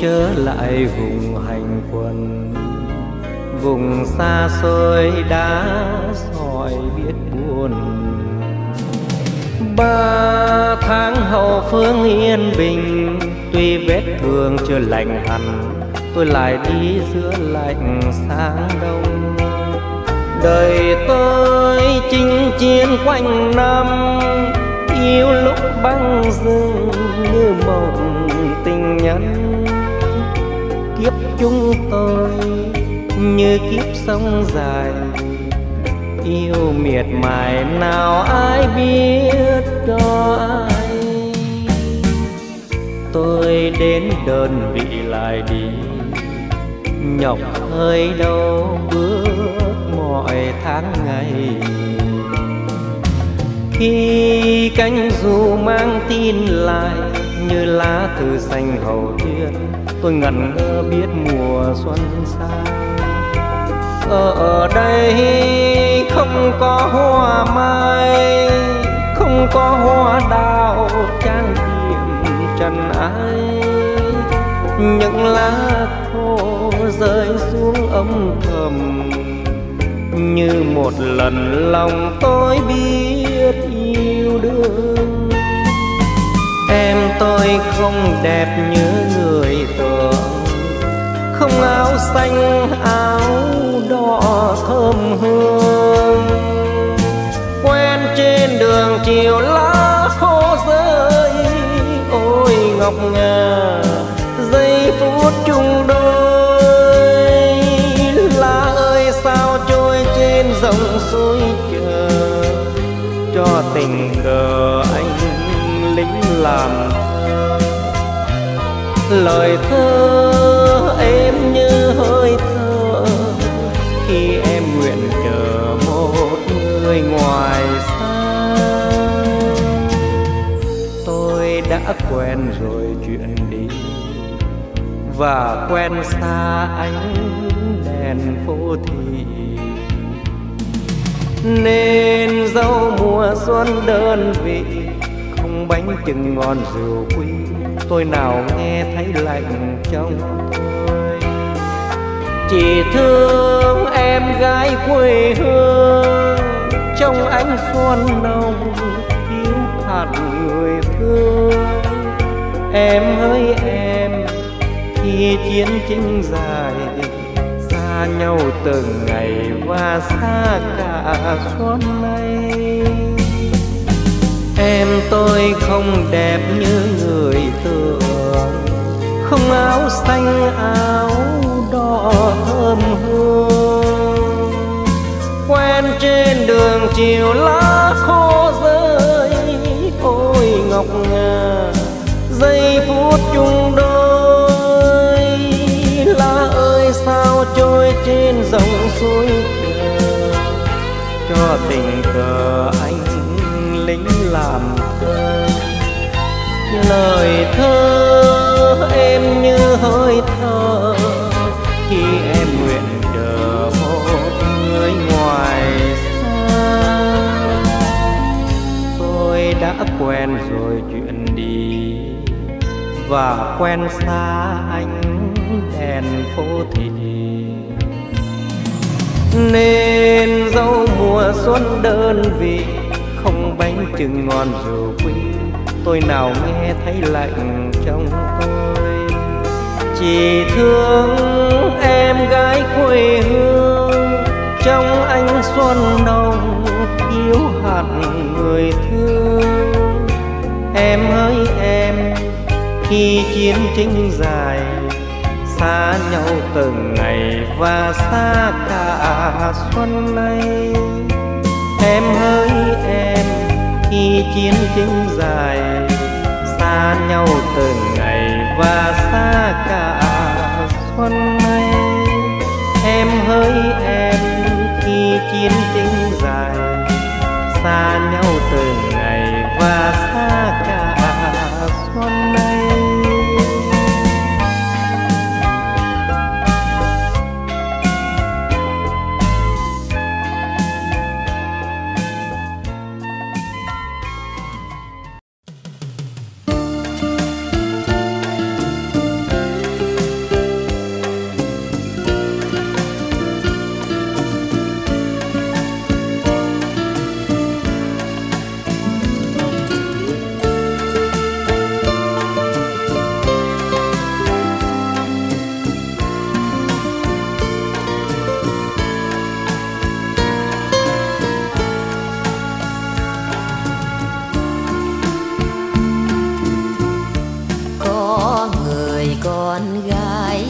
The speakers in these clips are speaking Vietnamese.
trở lại vùng hành quân, vùng xa xôi đã sỏi biết buồn. 3 tháng hậu phương yên bình, tuy vết thương chưa lành hẳn, tôi lại đi giữa lạnh sáng đông. Đời tôi chinh chiến quanh năm, yêu lúc băng dương như mộng tình nhân. Kiếp chúng tôi như kiếp sông dài, yêu miệt mài nào ai biết cho ai. Tôi đến đơn vị lại đi, nhọc hơi đâu bước mọi tháng ngày. Khi cánh dù mang tin lại như lá thư xanh hầu tuyết, tôi ngẩn ngơ biết mùa xuân xa. Ở đây không có hoa mai, không có hoa đào trang điểm trần ai. Những lá khô rơi xuống âm thầm, như một lần lòng tôi biết yêu đương. Em tôi không đẹp như người tưởng, không áo xanh áo đỏ thơm hương. Quen trên đường chiều lá khô rơi, ôi ngọc ngà giây phút chung đôi. Lá ơi sao trôi trên dòng suối chờ, cho tình cờ anh lính làm thơ. Lời thơ em như hơi thở khi em nguyện chờ một người ngoài xa. Tôi đã quen rồi chuyện đi, và quen xa ánh đèn phố thị. Nên dẫu mùa xuân đơn vị, không bánh chừng ngon rượu quý, tôi nào nghe thấy lạnh trong tôi. Chỉ thương em gái quê hương, trong ánh xuân nồng thiếu hạt người thương. Em hỡi em, khi chiến tranh dài, xa nhau từng ngày và xa cả xuân nay. Em tôi không đẹp như người tưởng, không áo xanh áo đỏ thơm hương. Quen trên đường chiều lá khô rơi, ôi ngọc ngà giây phút chung đôi. Lá ơi sao trôi trên dòng suối chờ, cho tình cờ anh lính làm thơ. Lời thơ em như hơi thở khi em nguyện chờ một người ngoài xa. Tôi đã quen rồi chuyện đi, và quen xa ánh đèn phố thị. Nên dẫu mùa xuân đơn vị, không bánh chừng ngon rượu quý, tôi nào nghe thấy lạnh trong tôi. Chỉ thương em gái quê hương, trong ánh xuân nồng yếu hạt người thương. Em hỡi em, khi chiến tranh dài, xa nhau từng ngày và xa cả xuân nay. Em hỡi em, khi chiến tranh dài, xa nhau từng ngày và xa cả xuân nay. Em hỡi em, khi chiến tranh dài, xa nhau từng ngày và xa cả xuân nay. con gái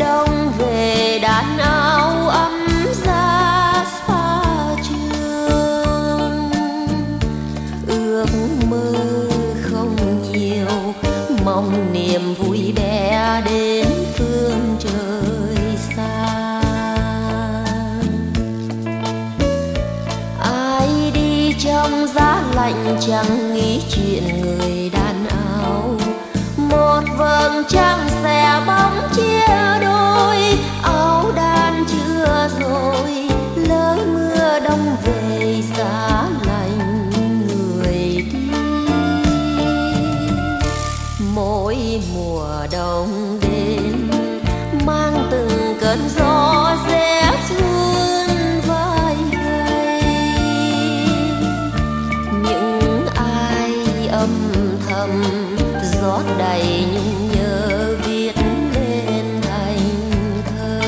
đông về đàn áo ấm ra xa trường. Ước mơ không nhiều, mong niềm vui bé đến phương trời xa. Ai đi trong giá lạnh chẳng nghĩ chuyện người đàn áo, một vầng trăng xẻ bóng chia đôi. Áo đan chưa rồi lỡ mưa đông về giá lạnh người đi. Mỗi mùa đông đến mang từng cơn gió rét run vai gầy. Những ai âm thầm gió đầy nhung nhớ viết lên thành thơ.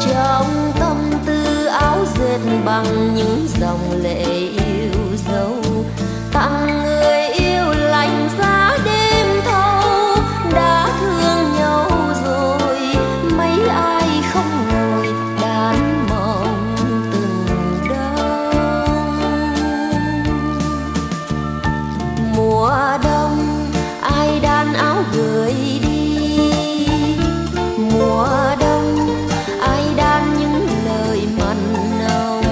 Trong tâm tư áo dệt bằng những dòng lệ yêu dấu, tặng người yêu lạnh giá đêm thâu. Đã thương nhau rồi mấy ai không ngồi đàn mộng từng đông. Mùa đông ai đàn áo gửi đi, mùa đông ai đàn những lời mặn nồng.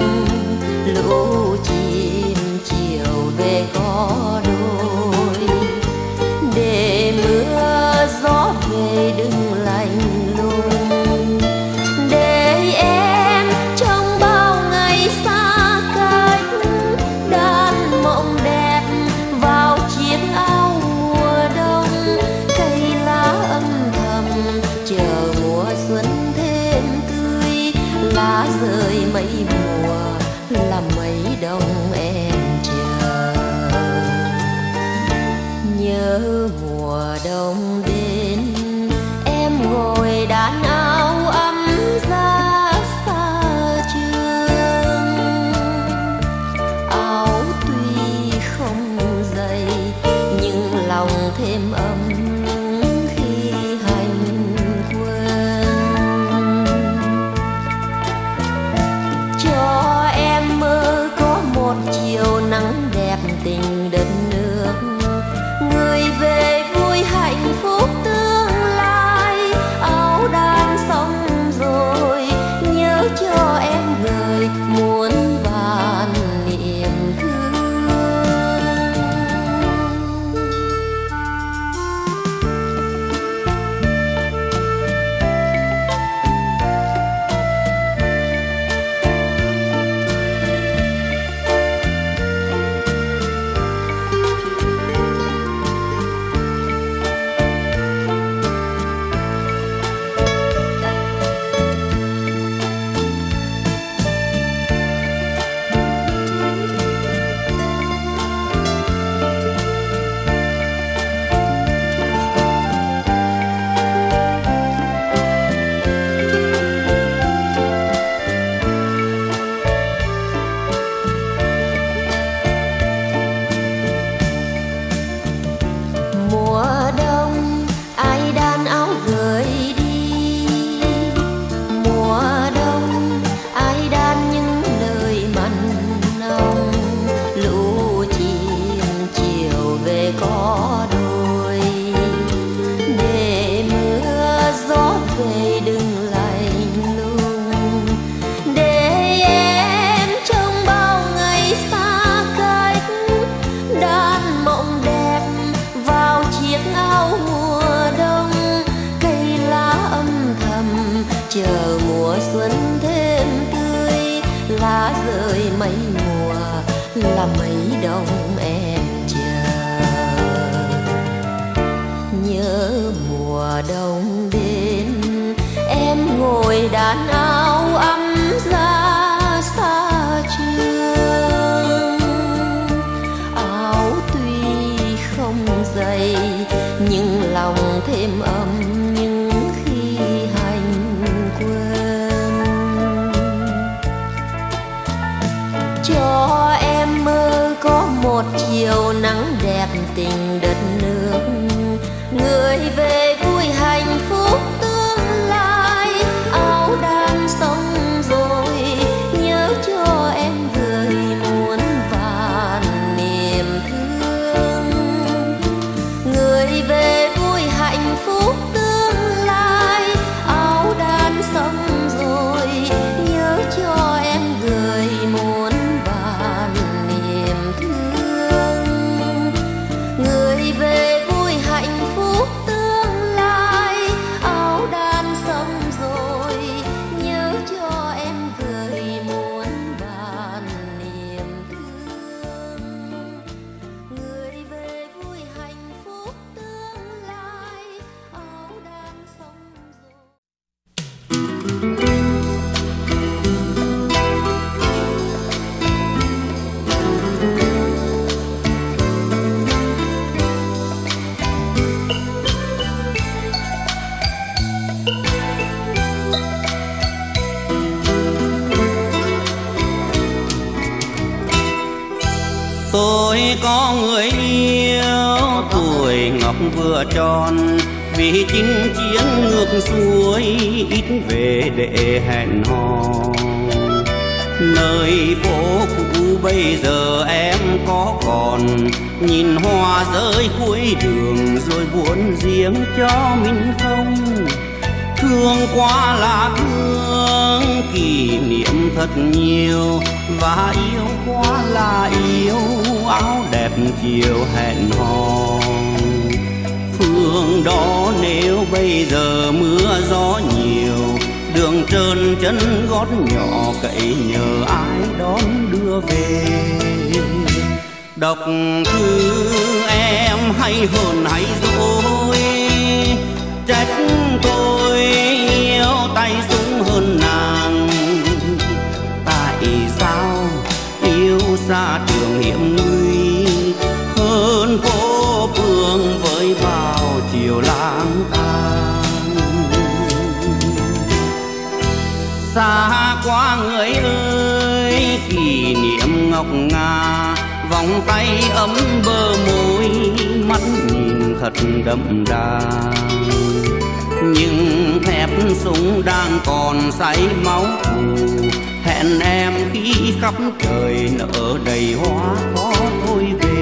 Lũ chim chiều về có đôi, để mưa gió về đừng lạnh lùng. Để em trong bao ngày xa cách đan mộng đẹp vào chiếc áo mùa đông. Cây lá âm thầm chờ mùa xuân thêm tươi, lá rơi mấy mùa là mấy đông em chờ. Nhớ mùa đông đến em ngồi đàn áo ấm ra xa trường. Áo tuy không dày nhưng lòng thêm ấm khi hành quân. Cho em mơ có một chiều nắng đẹp tình đất nước, người về vui hạnh phúc tương lai. Áo đan xong rồi nhớ cho em người muốn bàn niềm thương. Chờ mùa xuân thêm tươi, lá rơi mấy mùa là mấy đông em chờ. Nhớ mùa đông đến em ngồi đàn áo ấm ra xa trường. Áo tuy không dày nhưng lòng thêm ấm một chiều nắng đẹp tình đất Vừa tròn vì chinh chiến ngược xuôi, ít về để hẹn hò nơi phố cũ. Bây giờ em có còn nhìn hoa rơi cuối đường rồi buồn riêng cho mình không? Thương quá là thương, kỷ niệm thật nhiều, và yêu quá là yêu áo đẹp chiều hẹn hò. Phương đó nếu bây giờ mưa gió nhiều, đường trơn chân gót nhỏ cậy nhờ ai đón đưa về. Đọc thư em hay hờn hay dỗi, trách tôi yêu tay súng hơn nàng. Tại sao yêu xa trường hiểm nguy hơn phố phường với bao chiều lang thang. Xa quá người ơi, kỷ niệm ngọc ngà, vòng tay ấm bờ môi, mắt nhìn thật đậm đà. Nhưng thép súng đang còn say máu thù, hẹn em khi khắp trời nở đầy hoa khó thôi về.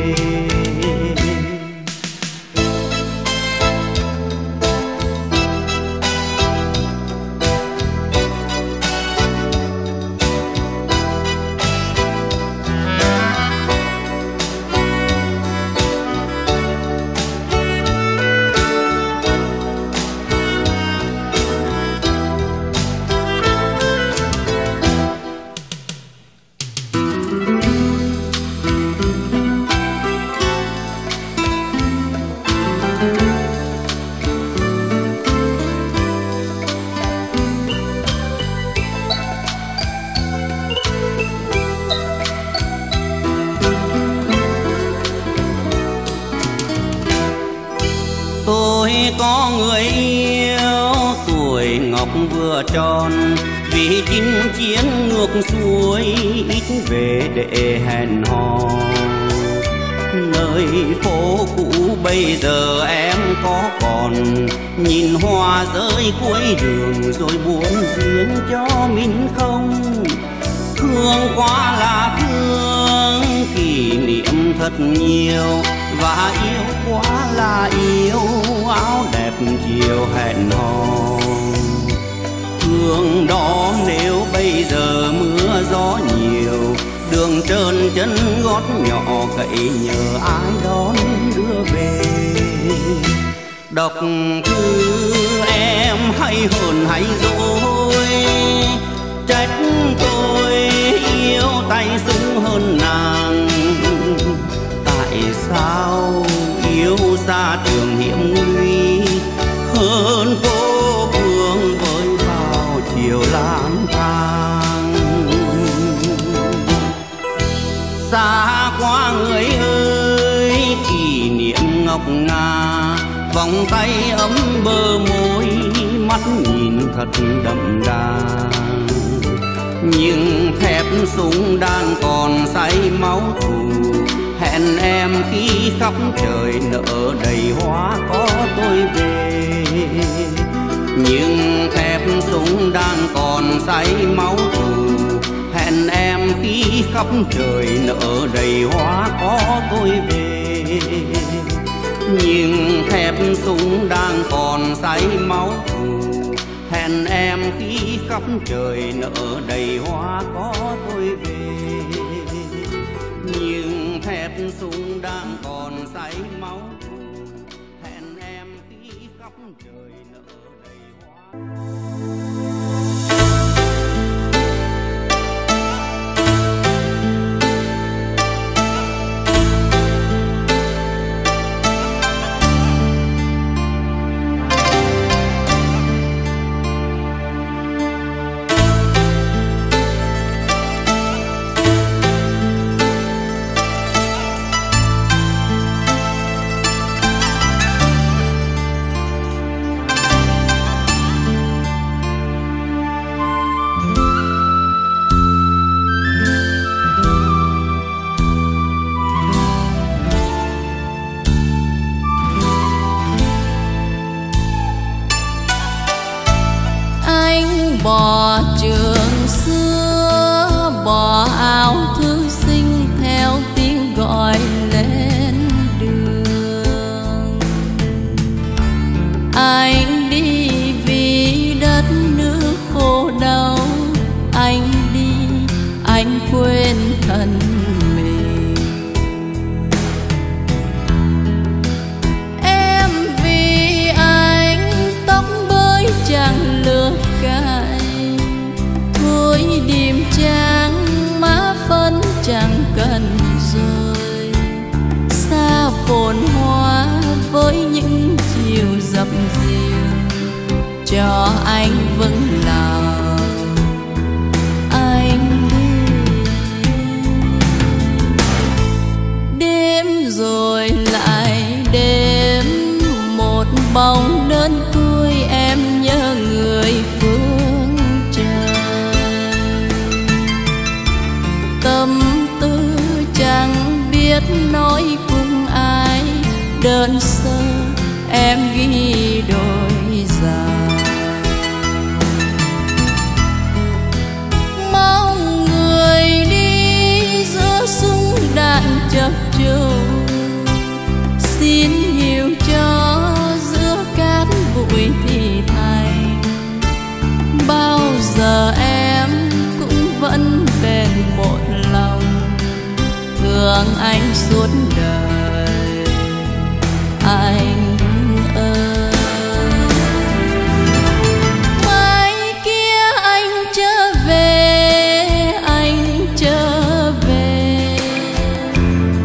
Tròn vì chinh chiến ngược xuôi, ít về để hẹn hò nơi phố cũ. Bây giờ em có còn nhìn hoa rơi cuối đường rồi buồn riêng cho mình không? Thương quá là thương, kỷ niệm thật nhiều, và yêu quá là yêu áo đẹp chiều hẹn hò. Phương đó nếu bây giờ mưa gió nhiều, đường trơn chân gót nhỏ cậy nhờ ai đón đưa về. Đọc thư em hay hờn hay dỗi, trách tôi yêu tay súng hơn nàng. Tại sao yêu xa trường hiểm nguy hơn phố phường với chiều lang thang. Xa quá người ơi, kỷ niệm ngọc ngà, vòng tay ấm bờ môi, mắt nhìn thật đậm đà. Nhưng thép súng đang còn say máu thù, hẹn em khi khóc trời nở đầy hoa có tôi về. Nhưng thép súng đang còn say máu thù, hẹn em khi khóc trời nở đầy hoa có tôi về. Nhưng thép súng đang còn say máu thù, hẹn em khi khóc trời nở đầy hoa có tôi về. Nhưng thép súng đang còn say máu thù, hẹn em khi khóc trời nở đầy hoa. Bỏ trường xưa, bỏ áo thư sinh theo tiếng gọi lên đường. Anh đi vì đất nước khổ đau, anh đi, anh quên thân mình. Em vì anh tóc bới chẳng lừa cả. Điềm trắng má phấn chẳng cần rồi, xa phồn hoa với những chiều dập dìu cho anh vững lòng. Anh đi đêm rồi lại đêm, một bóng đơn côi em nhớ người phương trời. Tâm tư chẳng biết nói cùng ai, đơn sơ em ghi đôi dòng. Mong người đi giữa súng đạn chập chờn, xin hiểu cho giữa cát bụi thì thành. Bao giờ em cũng vẫn bền một lòng thương anh suốt đời. Anh ơi, mai kia anh trở về, anh trở về.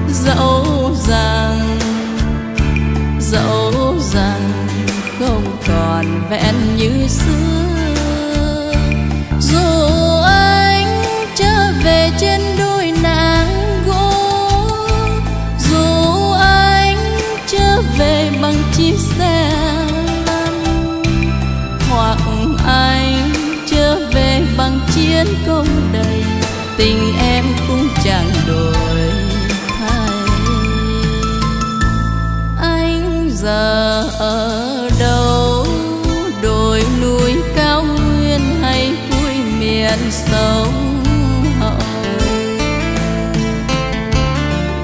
Dẫu rằng không còn vẹn như xưa, dù anh trở về trên đôi nàng gỗ, dù anh trở về bằng chiếc xe lăn, hoặc anh trở về bằng chiến công đầy, tình em cũng chẳng đổi thay. Anh giờ ở đâu, đồi núi cao nguyên hay cuối miền sâu?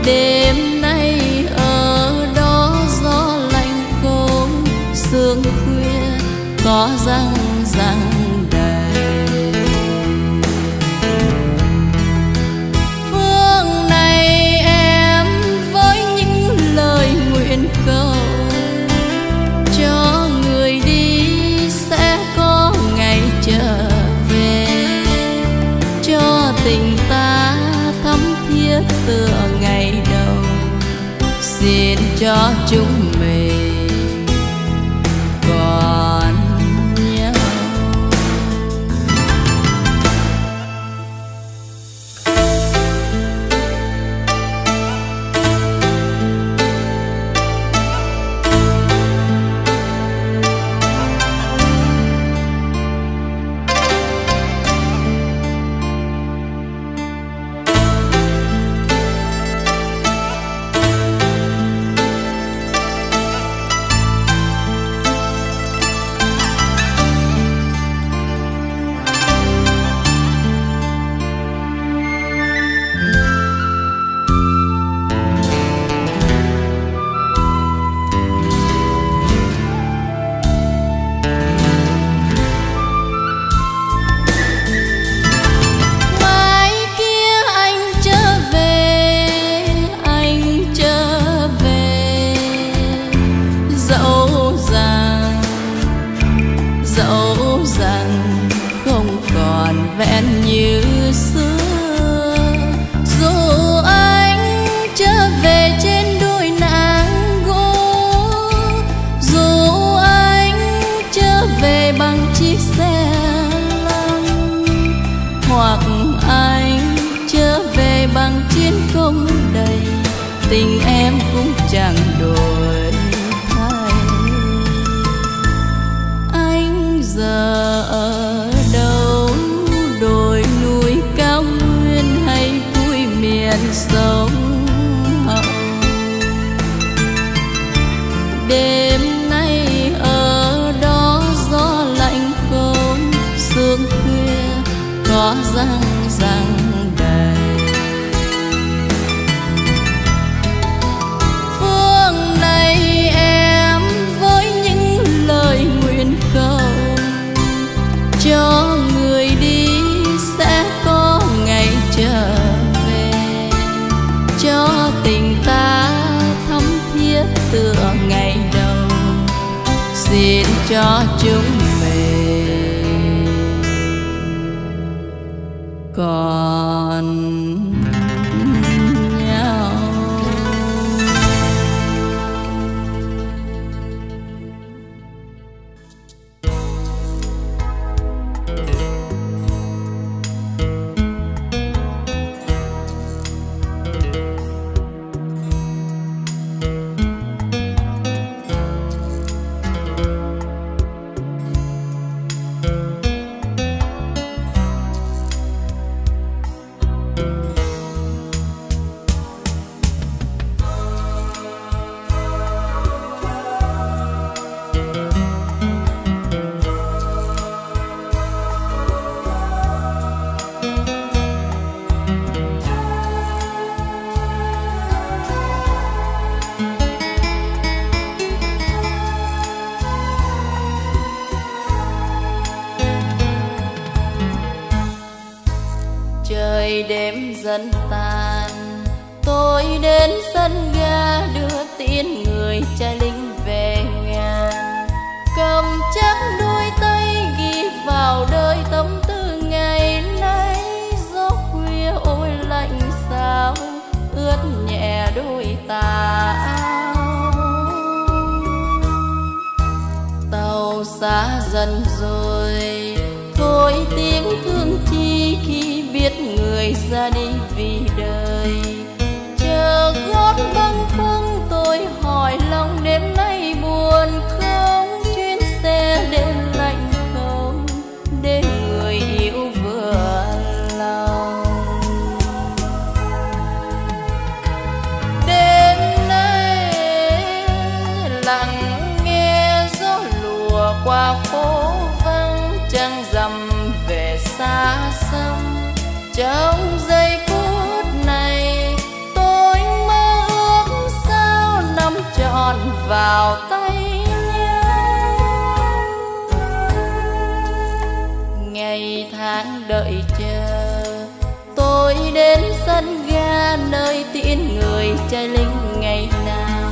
Đêm nay ở đó gió lạnh khô, sương khuya có răng răng đầy. Phương này em với những lời nguyện cầu, cho người đi sẽ có ngày trở về, cho tình ta thắm thiết tựa ngày đầu. Xin cho chúng mình còn nhau. tình em cũng chẳng đổi thay. Anh giờ ở đâu, đồi núi cao nguyên hay cuối miền sông Hồng? Đêm nay ở đó gió lạnh không, sương khuya có răng răng. Cho người đi sẽ có ngày trở về, cho tình ta thắm thiết tựa ngày đầu, xin cho chúng mình còn đêm dần tàn. Tôi đến sân ga đưa tiễn người trai lính về nhà, cầm chắc đôi tay ghi vào đời tâm tư ngày nay. Gió khuya ôi lạnh sao ướt nhẹ đôi tà áo. Tàu xa dần rồi, thôi tiếng thương chi khi người ra đi vì đời. Chờ gót băng khoăn tôi hỏi lòng đêm nay buồn không, chuyến xe đêm lạnh không để người yêu vừa lòng. Đêm nay lặng nghe gió lùa qua phố vắng, trăng rằm về xa xăm. Trong giây phút này tôi mơ ước sao nắm trọn vào tay nhau. Ngày tháng đợi chờ, tôi đến sân ga nơi tiễn người trai lính ngày nào.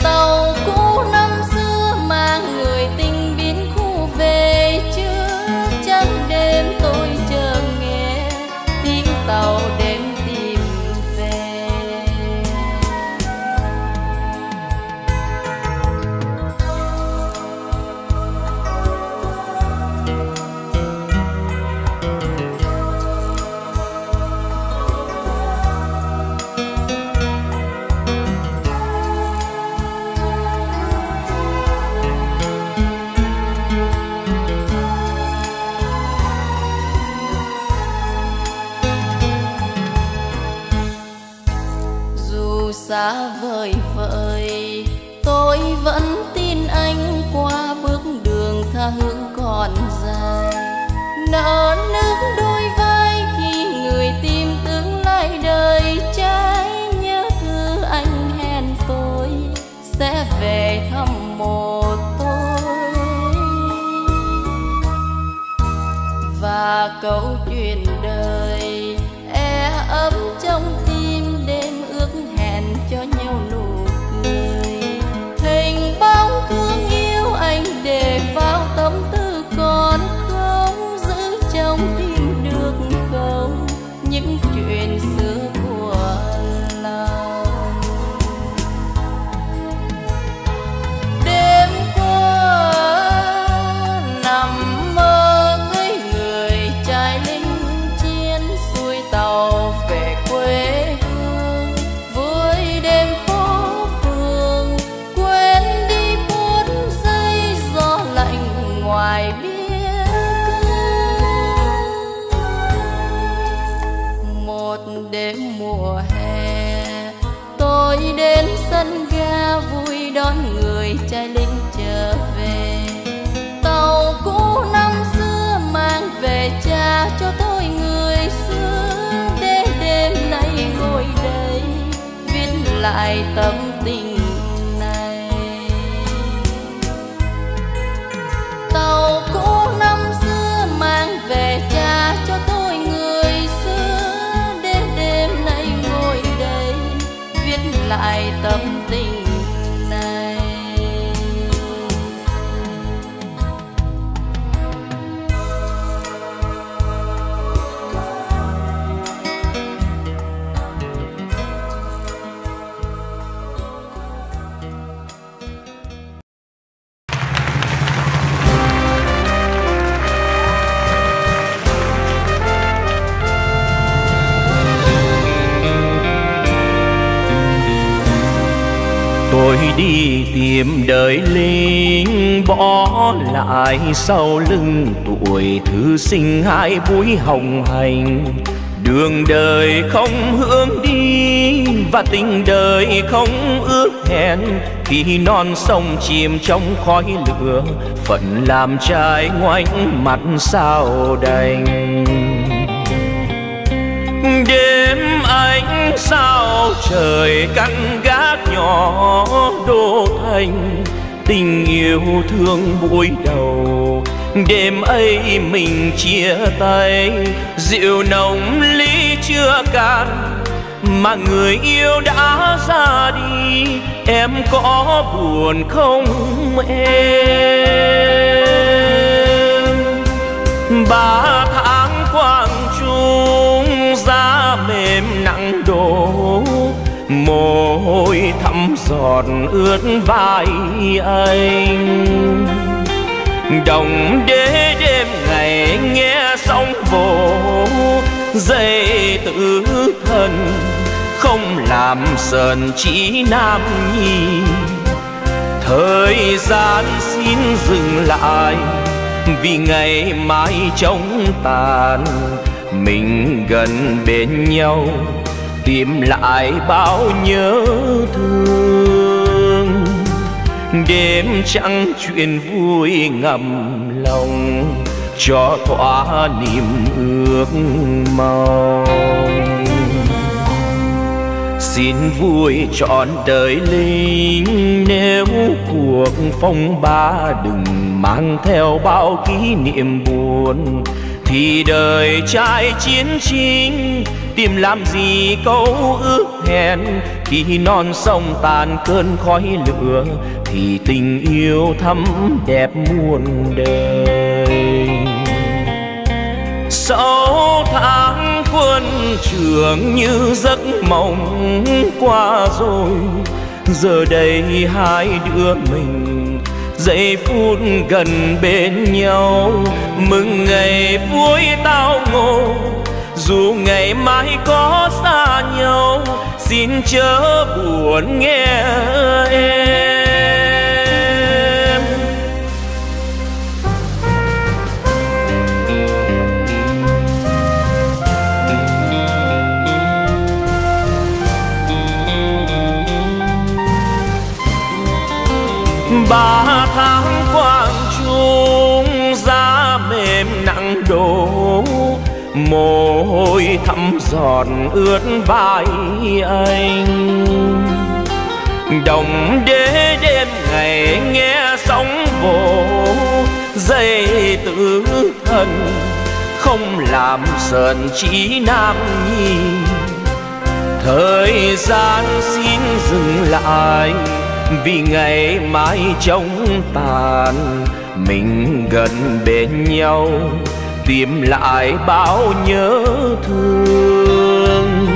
Tàu cũ năm xưa mang người tình biến khu về chưa, chẳng đêm tôi chờ tàu đến tìm về. Xa vời vợi tôi vẫn tin anh, qua bước đường tha hương còn dài. Nở nước đôi vai khi người tìm tương lai đời trái. Nhớ thư anh hẹn tôi sẽ về thăm mộ tôi, và câu chuyện đời e ấm trong tim đêm cho nhau nụ cười. Hình bóng thương yêu anh để vào tâm tư còn không, giữ trong tim được không những chuyện xưa của lòng. Đêm qua nằm mơ với người trai lính sân ga vui đón người trai linh trở về. Tàu cũ năm xưa mang về cha cho tôi người xưa, để đêm nay ngồi đây viết lại tâm tình này. Tàu cũ năm xưa mang về cha cho tôi lại tâm tình này. Tôi đi tìm đời linh, bỏ lại sau lưng tuổi thư sinh hai búi hồng hành. Đường đời không hướng đi và tình đời không ước hẹn, khi non sông chìm trong khói lửa, phận làm trai ngoảnh mặt sao đành. Đêm ánh sao trời căn gác nhỏ đô thành, tình yêu thương buổi đầu. Đêm ấy mình chia tay, rượu nồng ly chưa cạn, mà người yêu đã ra đi. Em có buồn không em? 3 tháng Quang Trung giá mềm nặng đổ, mồ hôi thấm giọt ướt vai anh. Đồng đế đêm ngày nghe sóng vỗ dây tự thân, không làm sờn trí nam nhi. Thời gian xin dừng lại, vì ngày mai trống tàn, mình gần bên nhau tìm lại bao nhớ thương. Đêm trăng chuyện vui ngầm lòng, cho thỏa niềm ước mong. Xin vui trọn đời linh, nếu cuộc phong ba đừng mang theo bao kỷ niệm buồn, thì đời trai chiến chính tìm làm gì câu ước hẹn. Khi non sông tàn cơn khói lửa, thì tình yêu thắm đẹp muôn đời. 6 tháng quân trường như giấc mộng qua rồi, giờ đây hai đứa mình giây phút gần bên nhau. Mừng ngày vui tao ngộ, dù ngày mai có xa nhau, xin chớ buồn nghe em. Ba tháng Quang Trung giá mềm nặng đổ, mồ hôi thấm giọt ướt vai anh. Đồng đế đêm ngày nghe sóng vỗ dây tự thân, không làm sờn trí nam nhi. Thời gian xin dừng lại, vì ngày mai trống tàn, mình gần bên nhau tìm lại bao nhớ thương.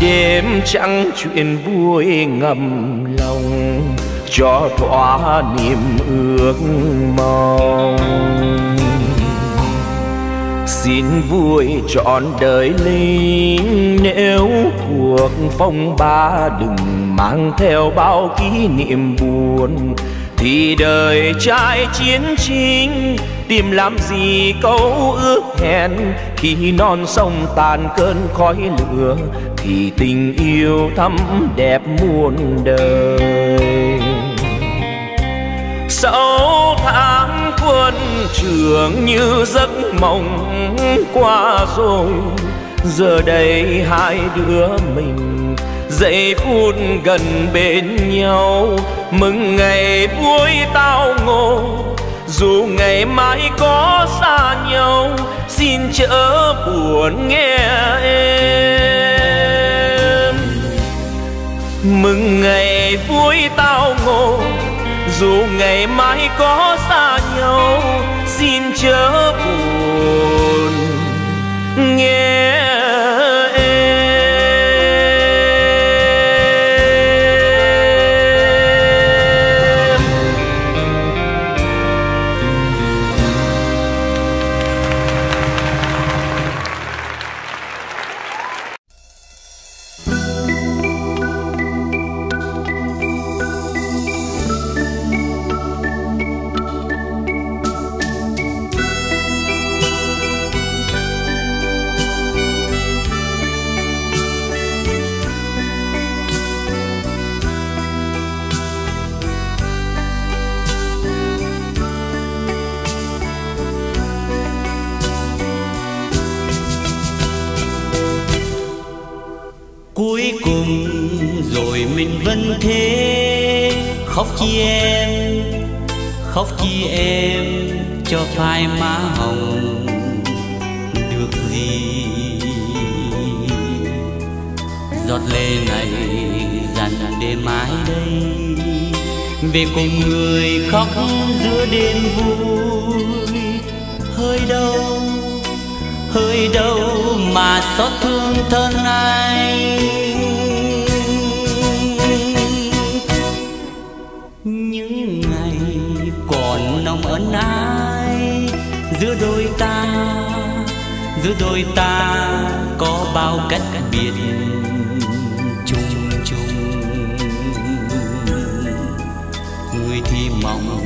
Đêm trăng chuyện vui ngầm lòng, cho thỏa niềm ước mong. Xin vui trọn đời linh, nếu cuộc phong ba đừng mang theo bao kỷ niệm buồn, Thì đời trai chiến chính tìm làm gì câu ước hẹn, khi non sông tàn cơn khói lửa thì tình yêu thắm đẹp muôn đời. Sáu tháng quân trường như giấc mộng qua rồi, giờ đây hai đứa mình giây phút gần bên nhau. Mừng ngày vui tao ngộ, dù ngày mai có xa nhau, xin chớ buồn nghe em. Mừng ngày vui tao ngộ, dù ngày mai có xa nhau, xin chớ buồn nghe em. Thế khóc chi em, khóc chi em cho phai má hồng được gì. Giọt lệ này dần để mãi đây, về cùng người khóc giữa đêm vui. Hơi đâu mà xót thương thân ai. Giữa đôi ta có bao cách biệt chung. Người thì mong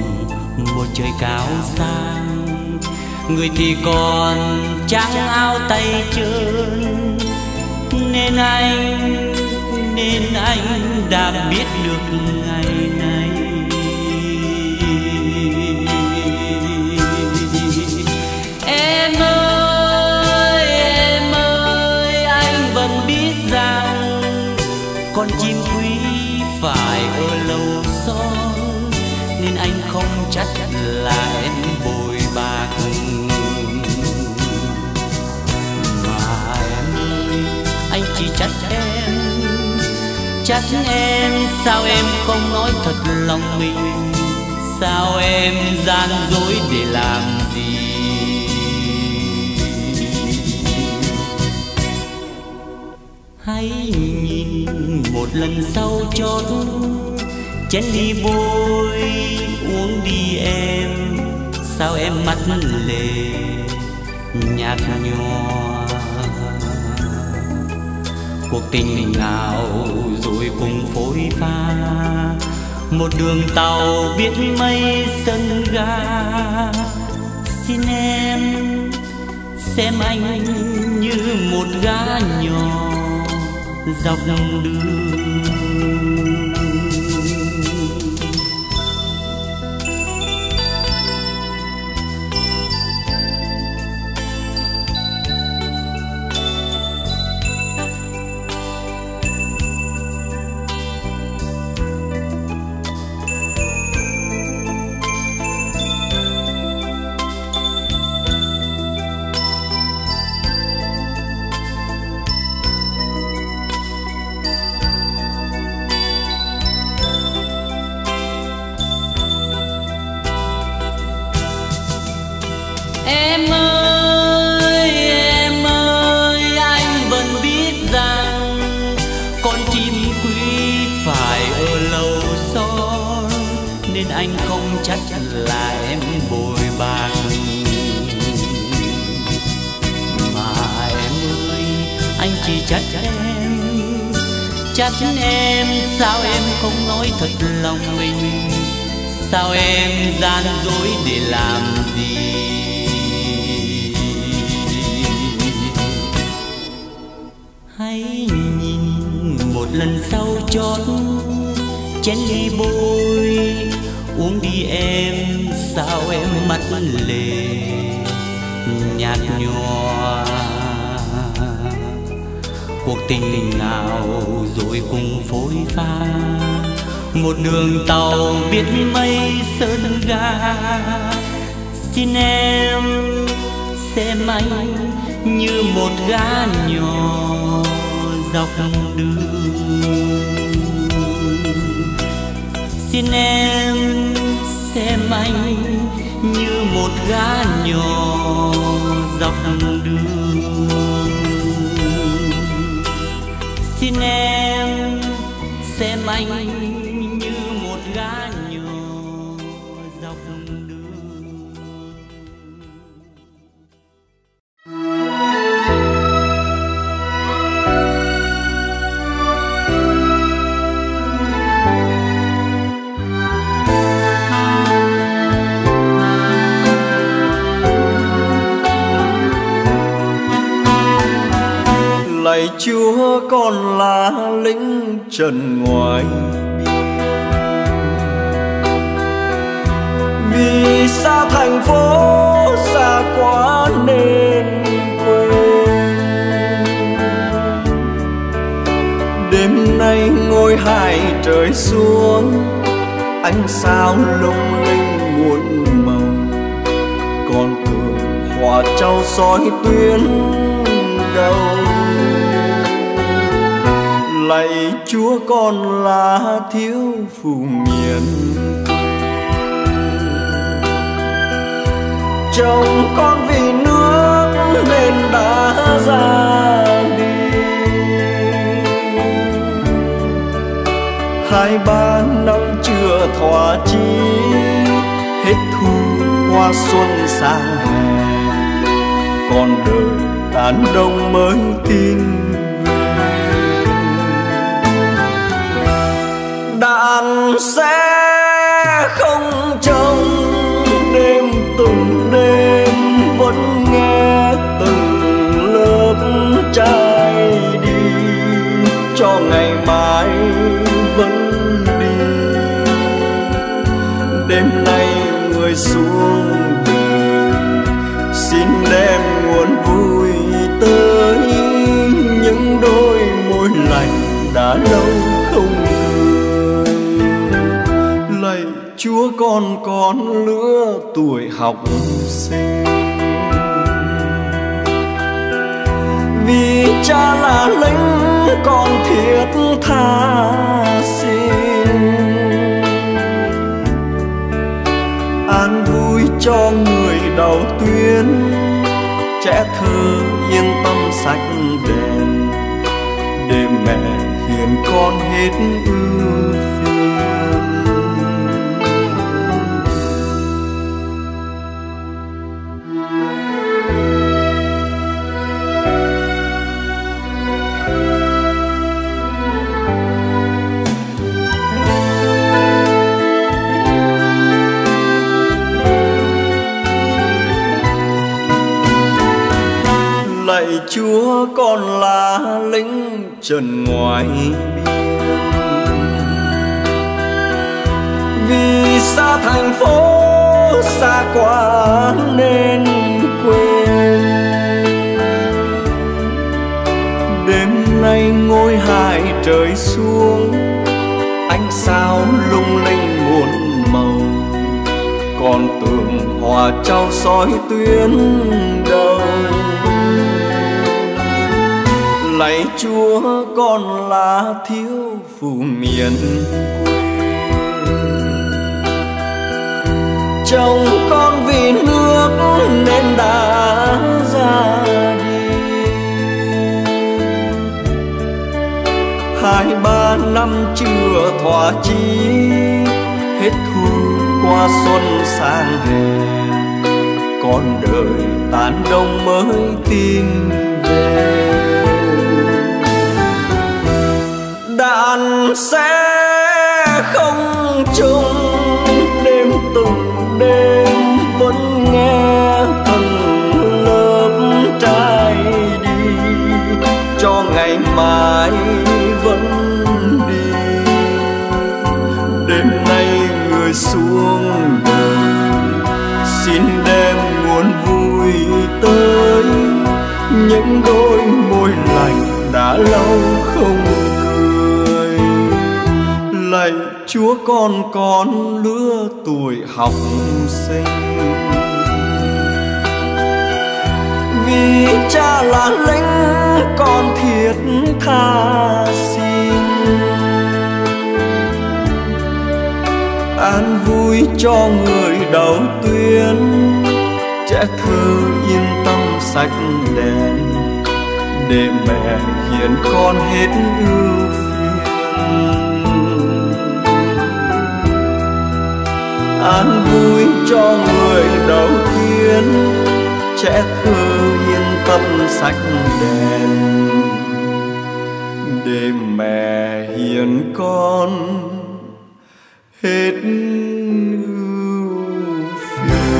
một trời cao sang, người thì còn trắng áo tay trơn. Nên anh đã biết được ngày này. Con chim quý phải ở lâu son, nên anh không chắc là em bồi bạc. Mà em ơi, anh chỉ trách em sao em không nói thật lòng mình, sao em gian dối để làm gì. Hãy nhìn một lần sau chót, chén ly bôi uống đi em, sao em mắt lệ nhạt nhòa. Cuộc tình nào rồi cùng phối pha, một đường tàu biết mấy sân ga. Xin em xem anh như một gã nhỏ dọc lòng đường. Em ơi, anh vẫn biết rằng con chim quý phải ở lâu son, nên anh không chắc là em bồi bạc. Mà em ơi, anh chỉ trách em sao em không nói thật lòng mình, sao em gian dối để làm gì? Hãy nhìn một lần sau chót chén ly bôi, uống đi em sao em mắt lệ nhạt nhòa. Cuộc tình nào rồi cùng phối pha một đường tàu biết mây sơn ga. Xin em xem anh như một gã nhỏ dọc đường, xin em xem anh như một gã nhỏ dọc đường, xin em xem anh Chúa. Con là lính trần ngoài, vì xa thành phố xa quá nên quên. Đêm nay ngôi hai trời xuống, ánh sao lung linh muôn màu. Con đường hòa trao soi tuyến đầu. Lạy Chúa con là thiếu phụ nhân, chồng con vì nước nên đã ra đi. 2-3 năm chưa thỏa chí, hết thu qua xuân sang hè. Con đời tán đông mới tin, đàn sẽ không trong đêm từng đêm vẫn nghe từng lớp trai đi cho ngày mai vẫn đi. Đêm nay người xuống đường, xin đem nguồn vui tới những đôi môi lành đã lâu. Chúa con lứa tuổi học sinh, vì cha là lính con thiết tha xin. An vui cho người đầu tuyến, trẻ thơ yên tâm sạch đèn, để mẹ hiền con hết ưu phiền. Lạy Chúa con là lính trần ngoài biên, vì xa thành phố xa quá nên quên. Đêm nay ngôi hai trời xuống, ánh sao lung linh muôn màu. Con tường hòa trao soi tuyến đầu. Lạy Chúa con là thiếu phụ miền quê, chồng con vì nước nên đã ra đi. 2-3 năm chưa thỏa chí, hết thu qua xuân sang hè. Con đời tán đông mới tin về, đàn sẽ không chung đêm đêm nay người xuống đời, xin đem nguồn vui tới những đôi môi lành đã lâu không cười. Lạy Chúa con lứa tuổi học sinh, vì cha là lính con thiết tha xin an vui cho người đầu tuyến. Trẻ thơ yên tâm sạch đèn để mẹ hiền con hết ưu phiền. An vui cho người đầu tuyến, trẻ thơ yên tâm sạch đèn để mẹ hiền con hết ưu phiền.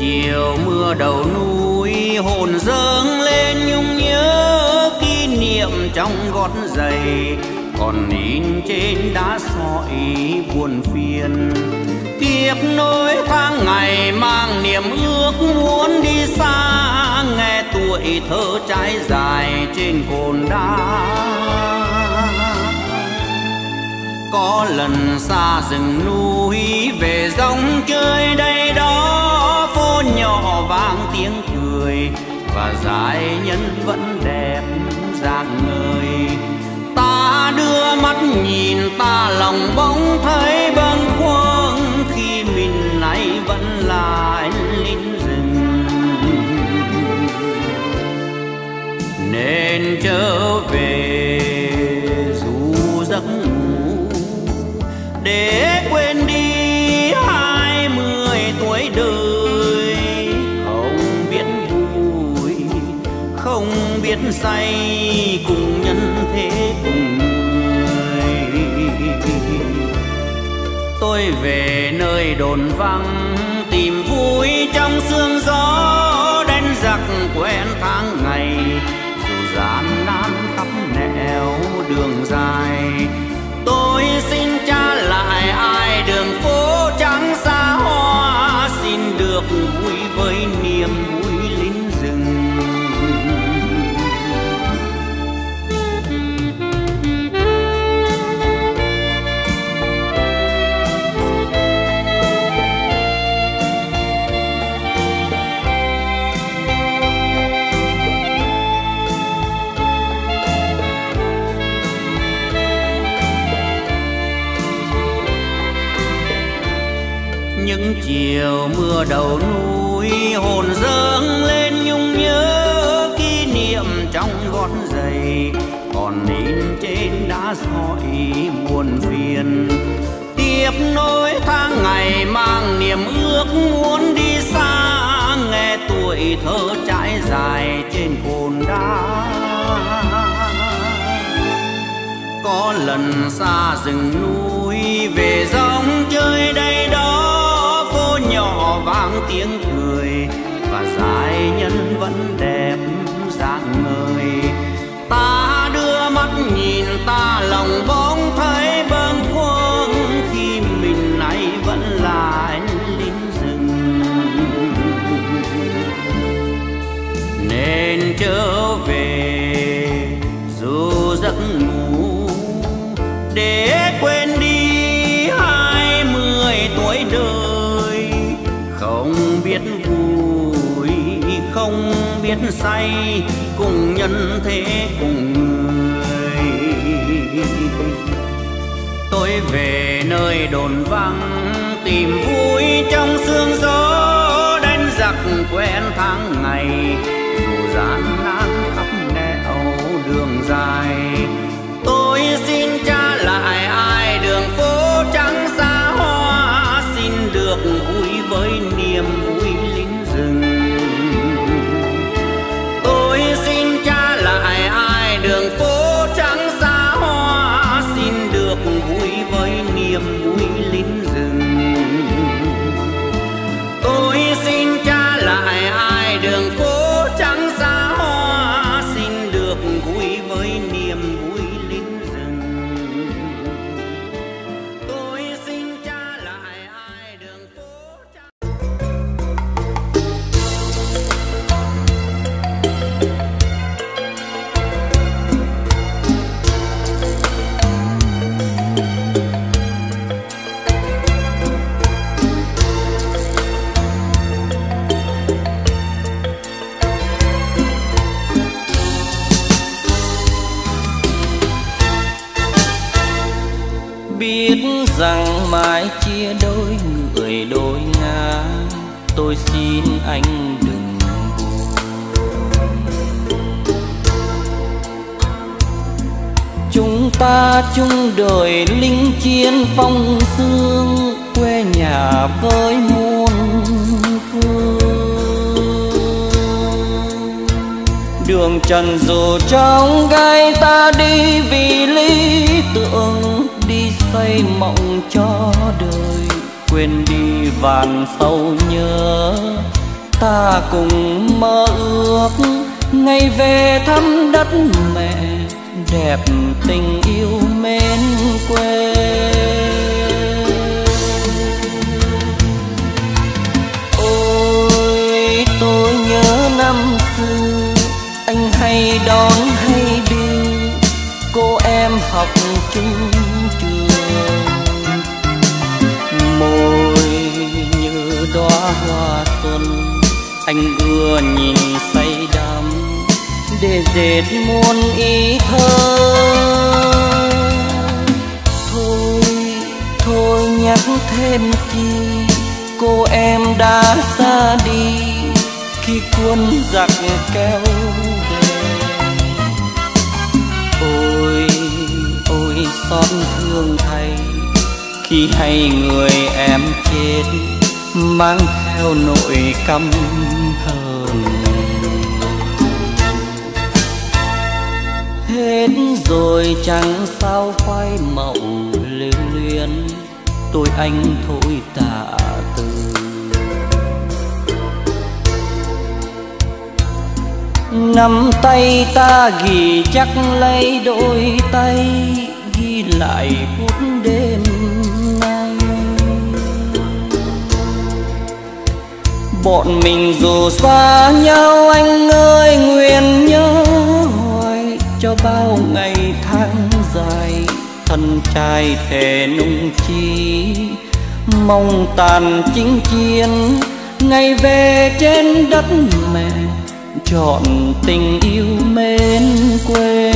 Chiều mưa đầu núi hồn dâng lên nhung nhớ kỷ niệm trong gót giày còn in trên đá sỏi buồn phiền. Tiếp nối tháng ngày mang niềm ước muốn đi xa, nghe tuổi thơ trái dài trên cồn đá. Có lần xa rừng núi về rong chơi đây đó, phố nhỏ vang tiếng cười và dải nhân vẫn đẹp rạng ngời. Ta đưa mắt nhìn ta lòng bỗng thấy bâng khuâng khi mình nay vẫn là anh lính rừng. Nên trở về dù giấc ngủ để quên đi 20 tuổi đời. Say cùng nhân thế cùng người, tôi về nơi đồn vắng tìm vui trong sương gió đen giặc quen tháng ngày. Dù gian nan khắp nẻo đường dài, tôi xin trả lại ai đường phố trắng xa hoa, xin được vui với niềm vui. Chiều mưa đầu núi hồn dâng lên nhung nhớ kỷ niệm trong gót giày còn in trên đá sỏi buồn phiền. Tiếp nối tháng ngày mang niềm ước muốn đi xa, nghe tuổi thơ trải dài trên cồn đá. Có lần xa rừng núi về rong chơi đây đó, nhỏ vang tiếng cười và dải nhân vẫn đẹp rạng ngời. Ta đưa mắt nhìn ta lòng bỗng thấy bâng khuâng khi mình nay vẫn là anh lính rừng. Nên trở về dù giấc ngủ để quên đi 20 tuổi đời. Biết vui không biết say cùng nhân thế cùng người, tôi về nơi đồn vắng tìm vui trong sương gió đen giặc quen tháng ngày. Dù gian nan khắp nẻo đường dài, tôi xin trả lại ai đường phố biết rằng mãi chia đôi người đôi ngã, tôi xin anh đừng buồn. Chúng ta chung đời linh chiến phong sương, quê nhà với muôn phương. Đường trần dù trong gai ta đi vì lý tưởng, đi xây mộng cho đời, quên đi vàn sâu nhớ. Ta cùng mơ ước ngày về thăm đất mẹ, đẹp tình yêu mến quê. Ôi tôi nhớ năm xưa, anh hay đón hay đi, cô em học chung trường. Môi như đóa hoa xuân, anh vừa nhìn say đắm để dệt muôn ý thơ. Thôi nhắc thêm chi, cô em đã xa đi khi cuốn giặc kéo về. Ôi ôi xót thương thay, khi hay người em chết mang theo nỗi căm hờn. Hết rồi chẳng sao phai màu lưu luyến, tôi anh thôi tạ từ. Nắm tay ta ghi chắc lấy đôi tay, ghi lại phút đêm nay. Bọn mình dù xa nhau anh ơi, nguyện nhớ cho bao ngày tháng dài, thân trai thề nung chi mong tàn chinh chiến, ngày về trên đất mẹ trọn tình yêu mến quê.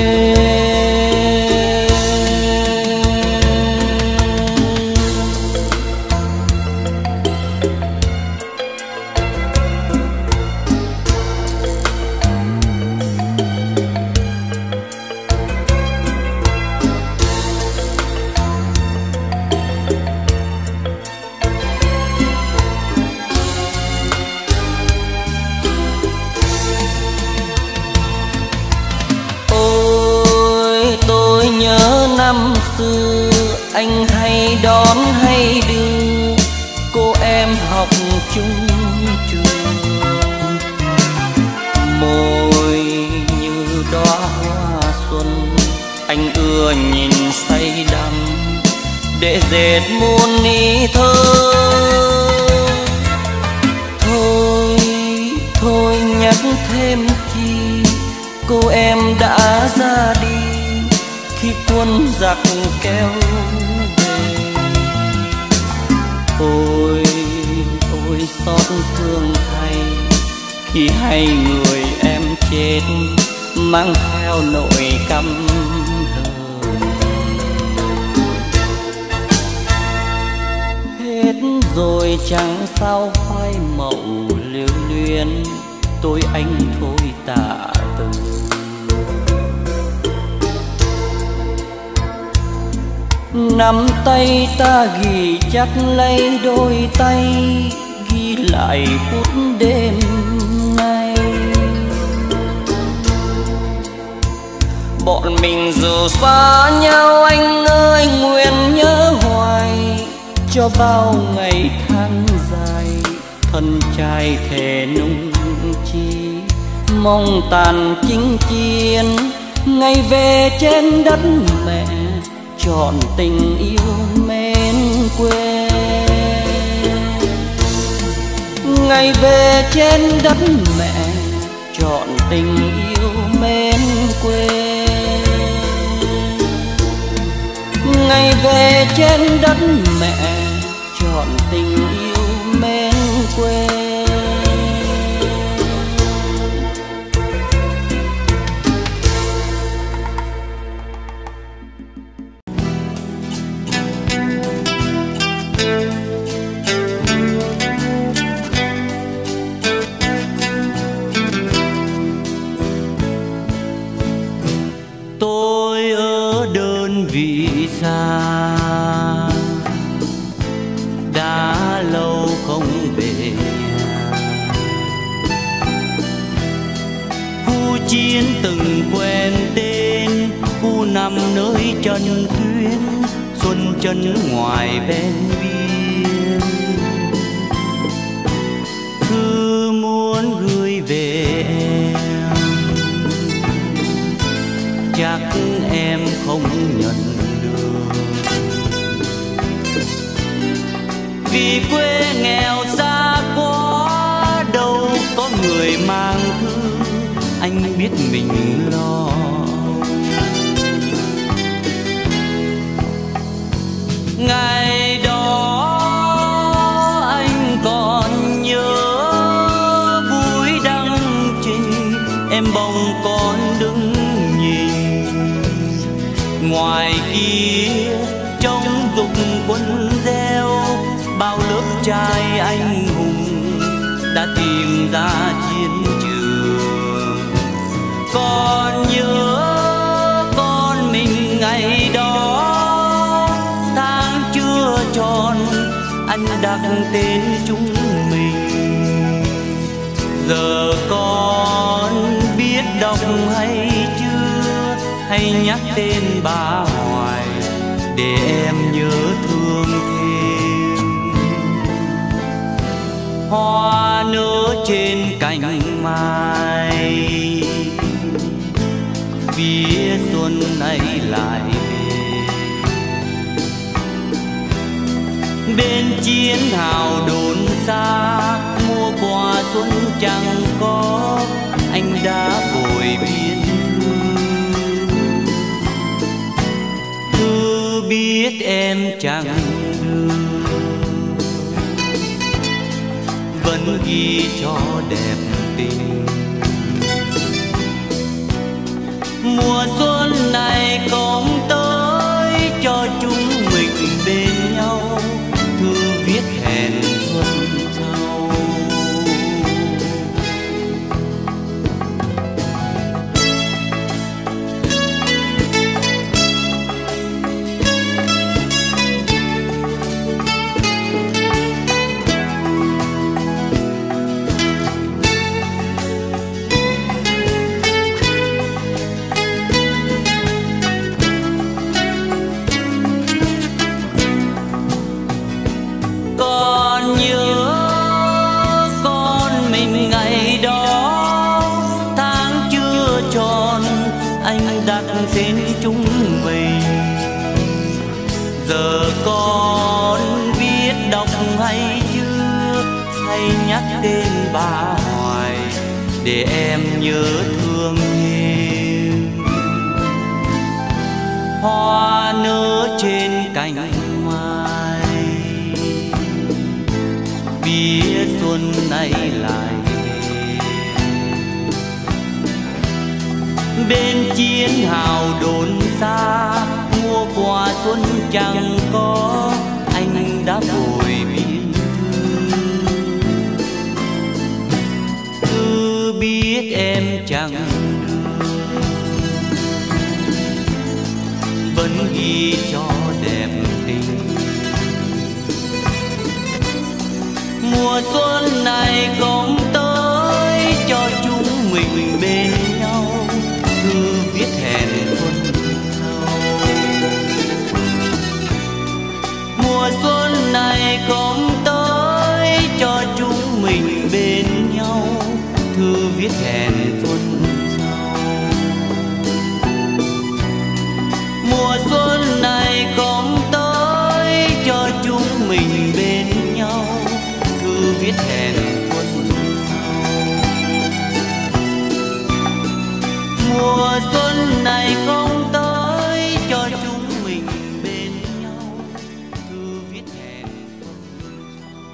Năm xưa anh hay đón hay đưa, cô em học chung trường. Môi như đóa hoa xuân, anh ưa nhìn say đắm để dệt muôn ý thơ. Thôi thôi nhắc thêm chi, cô em đã ra đi khi cuốn giặc kéo về. Ôi ôi xót thương thay, khi hay người em chết mang theo nỗi căm hờn. Hết rồi chẳng sao phai màu lưu luyến, tôi anh thôi tạ từ. Nắm tay ta ghi chắc lấy đôi tay, ghi lại phút đêm nay. Bọn mình dù xa nhau anh ơi, nguyện nhớ hoài cho bao ngày tháng dài, thân trai thề nung chi mong tàn chinh chiến, ngày về trên đất mẹ trọn tình yêu mến quê. Ngày về trên đất mẹ trọn tình yêu mến quê. Ngày về trên đất mẹ trọn tình yêu mến quê. lối xa, đã lâu không về. Khu chiến từng quen tên, khu nằm nơi trần tuyến, xuân chân ngoài bên biên. Thư muốn gửi về em, chắc em không nhận được. Vì quê nghèo xa quá, đâu có người mang thư, anh biết mình lo. Ngày đó anh còn nhớ buổi đăng trình, em bồng con đứng nhìn. Ngoài kia trong dục quân gieo, bao lớp trai anh hùng đã tìm ra chiến trường. Còn nhớ con mình ngày đó, tháng chưa tròn anh đặt tên chúng mình. Giờ con biết đọc hay chưa, hay nhắc tên bà hoài để em nhớ thương thêm. Hoa nở trên cành mai, phía xuân nay lại về. Bên chiến hào đồn xa, mua quà xuân chẳng có, anh đã vội biên thư biết em chẳng đưa, vẫn ghi cho đẹp tình. Mùa xuân này không tới, cho chúng mình bên nhau, thư viết hẹn xuân sau. Tên bà hoài để em nhớ thương em. Hoa nở trên cành mai, bia xuân nay lại về. Bên chiến hào đồn xa, mua quà xuân chẳng có, anh đã vội biên biết em chẳng đưa, vẫn ghi cho đẹp tình. Mùa xuân này không tới, cho chúng mình bên nhau, thư viết hẹn xuân sau. Mùa xuân này không tới, cho chúng mình bên nhau, thư viết hẹn xuân sau. Mùa xuân này không tới, cho chúng mình bên nhau, thư viết hẹn xuân sau. Mùa xuân này không tới, cho chúng mình bên nhau, thư viết hẹn xuân sau.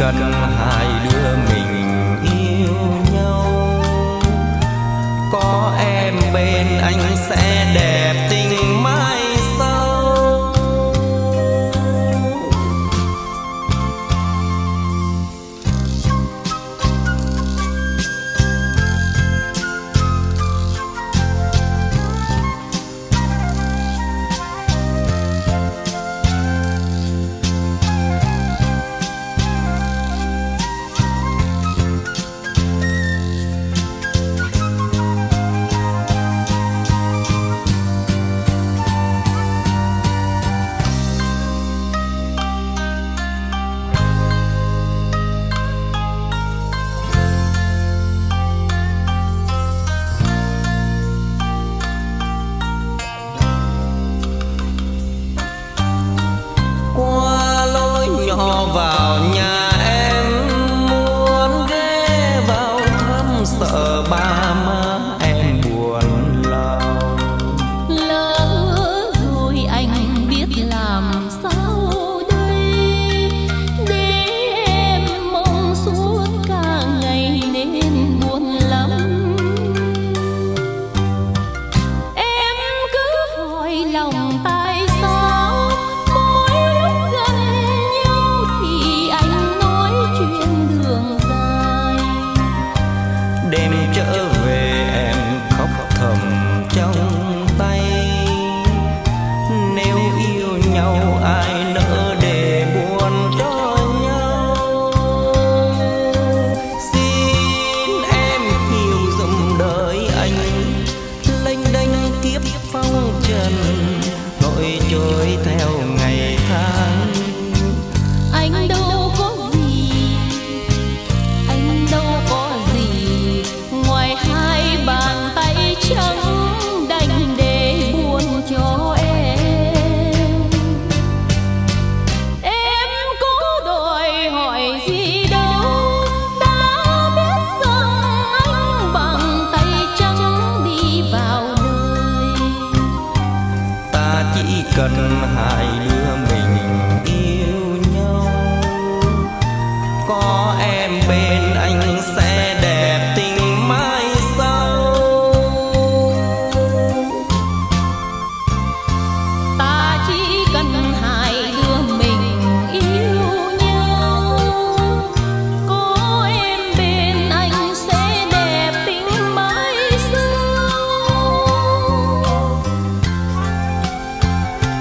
cần hai đứa mình yêu nhau. Có em bên anh sẽ đẹp tình mãi sau. Cần hai đứa mình yêu nhau. Có em bên anh sẽ đẹp tình mãi sau. Ta chỉ cần hai đứa mình yêu nhau. Có em bên anh sẽ đẹp tình mãi sau. Ta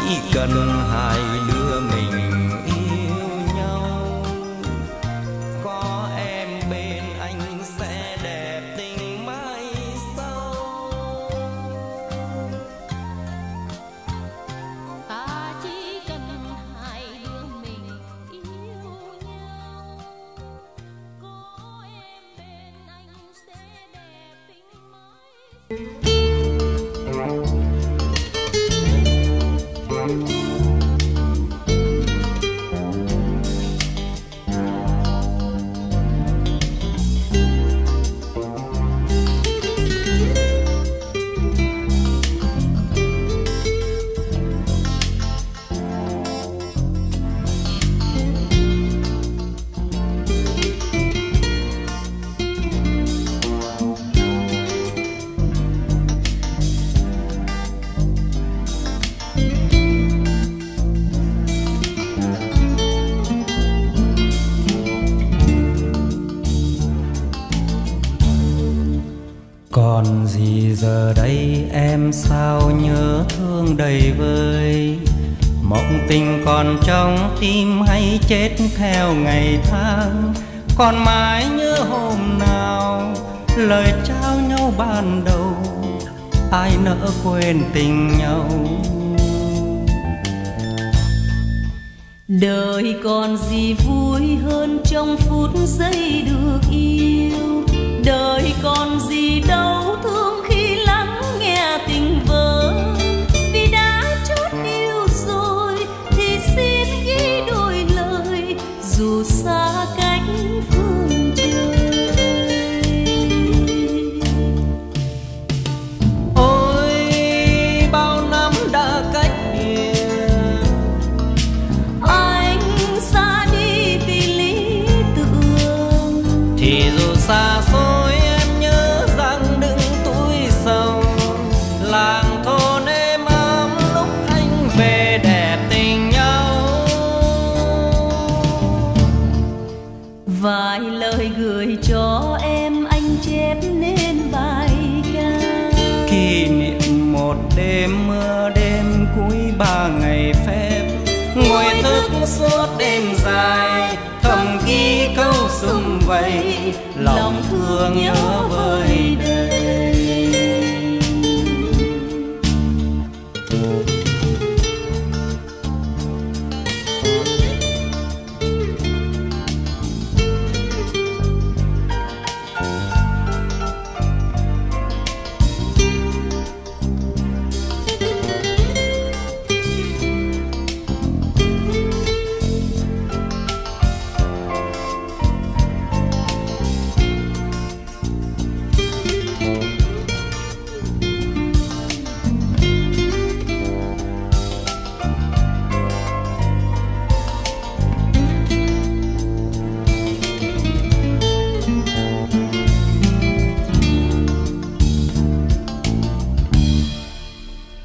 chỉ cần hai đứa mình yêu nhau. Có em bên anh sẽ đẹp tình mãi sau. Ta chỉ cần hai đứa mình yêu nhau. Có em bên anh sẽ đẹp tình mãi sau. Còn gì giờ đây em sao nhớ thương đầy vơi. Mộng tình còn trong tim hay chết theo ngày tháng. Còn mãi nhớ hôm nào lời trao nhau ban đầu. Ai nỡ quên tình nhau. Đời còn gì vui hơn trong phút giây được yêu. Đời còn gì đau thương khi lắng nghe tình vỡ. Vì đã chót yêu rồi thì xin ghi đôi lời. Dù xa cách phương trời. Ôi bao năm đã cách biệt. Anh xa đi. phép ngồi thức suốt đêm dài, thầm ghi câu sum vầy lòng thương nhớ vơi đây.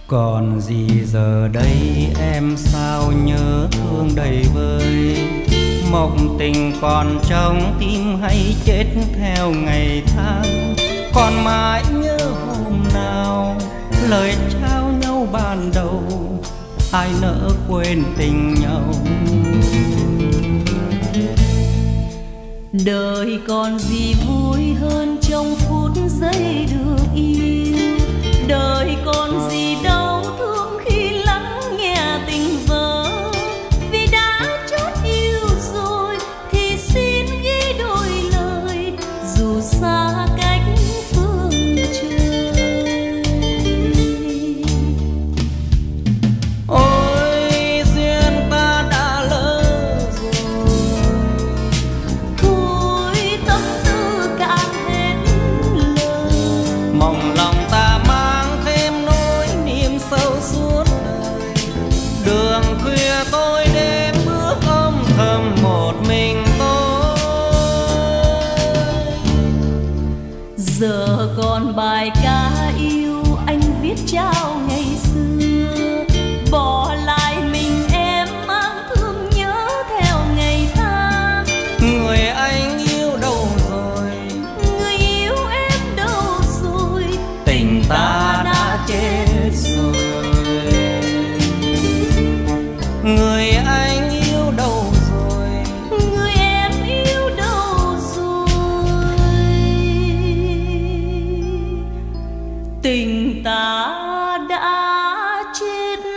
Còn gì giờ đây em sao nhớ thương đầy vơi, mộng tình còn trong tim hay chết theo ngày tháng. Còn mãi nhớ hôm nào lời trao nhau ban đầu, ai nỡ quên tình nhau. Đời còn gì vui hơn trong phút giây được yêu, đời còn gì đau thương khi lắng nghe tình vỡ. Vì đã chót yêu rồi thì xin ghi đôi lời, dù xa cách phương trời. Ôi duyên ta đã lỡ rồi, thôi tâm tư cạn hết lời. Mong lòng ta giờ còn bài ca yêu anh viết trao ngày xưa, bỏ lại mình em mang thương nhớ theo ngày tháng. Người anh yêu đâu rồi, người yêu em đâu rồi, tình ta đã chết rồi. Người anh yêu đâu rồi, người em yêu đâu rồi, tình ta đã chết rồi.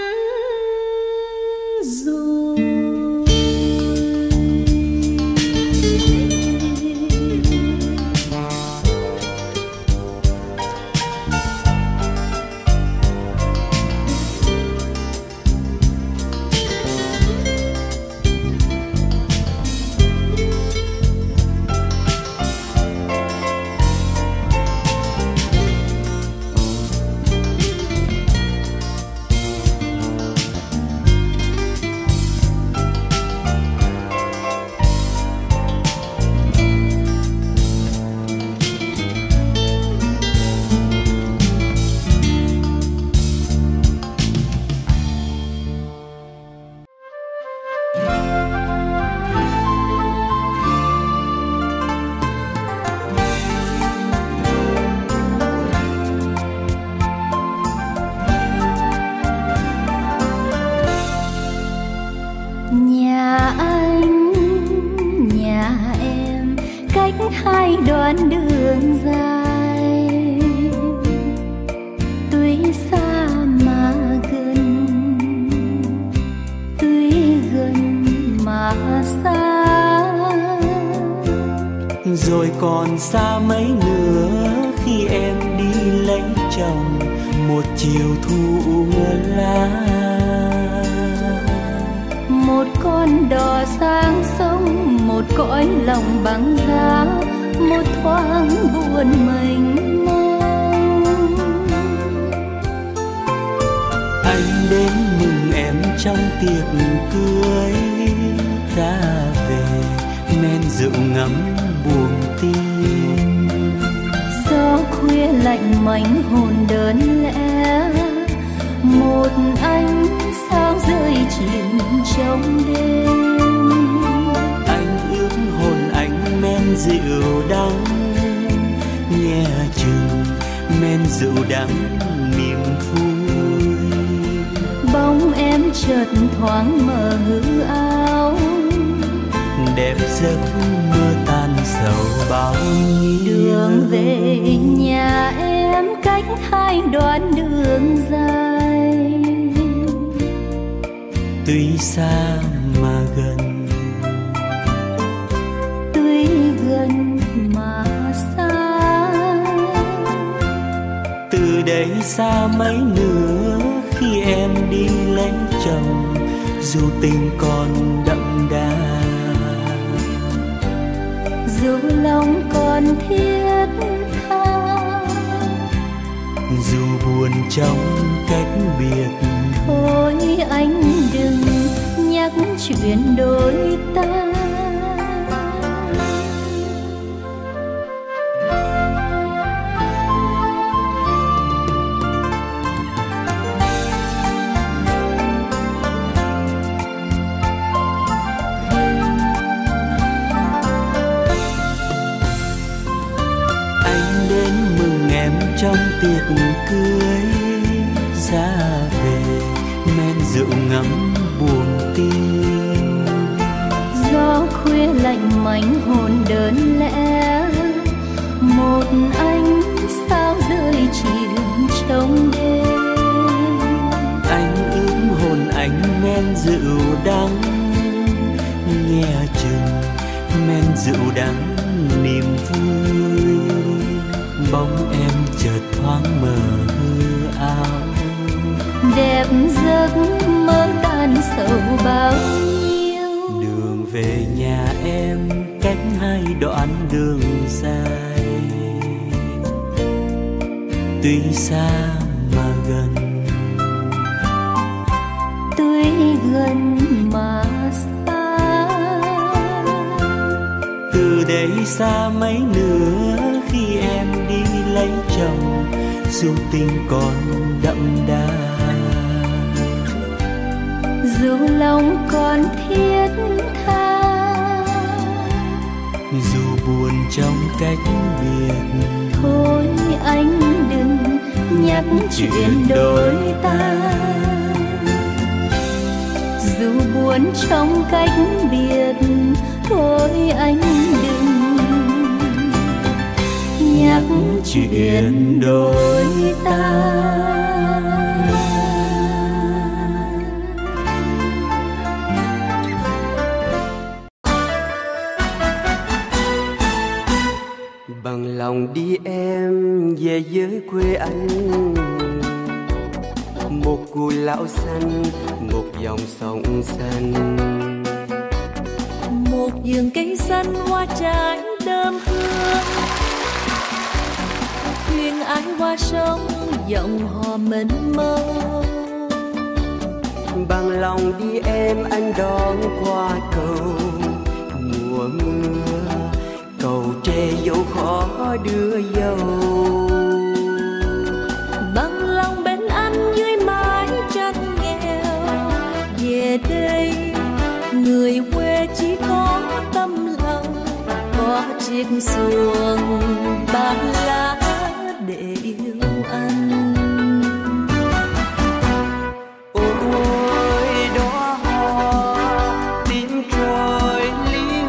Rồi còn xa mấy nữa khi em đi lấy chồng một chiều thu lá. Một con đò sang sông, một cõi lòng băng giá, một thoáng buồn mình mong. Anh đến mừng em trong tiệc cưới, ra về men rượu ngắm buồn tim. Gió khuya lạnh mảnh hồn đơn lẽ, một anh sao rơi chìm trong đêm. Anh ước hồn anh men rượu đắng, nghe chừng men rượu đắng niềm vui. Bóng em em chợt thoáng mờ hư áo, đẹp giấc mơ tan sầu bao nhiêu. Đường về nhà em cách hai đoạn đường dài, tuy xa mà gần, tuy gần mà xa. Từ đây xa mấy nữa khi em đi lấy chồng, dù tình còn đậm đà, dù lòng còn thiết tha, dù buồn trong cách biệt. Thôi anh đừng nhắc chuyện đôi ta. Trong tiệc cưới ra về men rượu ngắm buồn tim, gió khuya lạnh mảnh hồn đơn lẽ một anh, sao rơi chìm trong đêm. Anh ướm hồn anh men rượu đắng, nghe chừng men rượu đắng niềm vui. Bóng em chợt thoáng mờ hư ảo, đẹp giấc mơ tan sầu bao nhiêu. Đường về nhà em cách hai đoạn đường dài, tuy xa mà gần, tuy gần mà xa. Từ đây xa mấy nữa khi em đi lấy chồng, dù tình còn đậm đà, dù lòng còn thiết tha, dù buồn trong cách biệt. Thôi anh đừng nhắc chuyện đôi ta, dù buồn trong cách biệt. Thôi anh đừng nhắc chuyện đôi ta. Bằng lòng đi em về với quê anh, một cùi lão xanh, một dòng sông xanh, một vườn cây xanh hoa trái đơm hương. Thuyền ái qua sông dòng hò mênh mông. Bằng lòng đi em anh đón qua cầu mùa mưa, cầu tre dẫu khó đưa dâu. Bằng lòng bên anh dưới mái tranh nghèo, về đây người quê chỉ có tâm lòng, có chiếc xuồng bạc lá để yêu anh. Ôi đóa hoa tím trôi liêu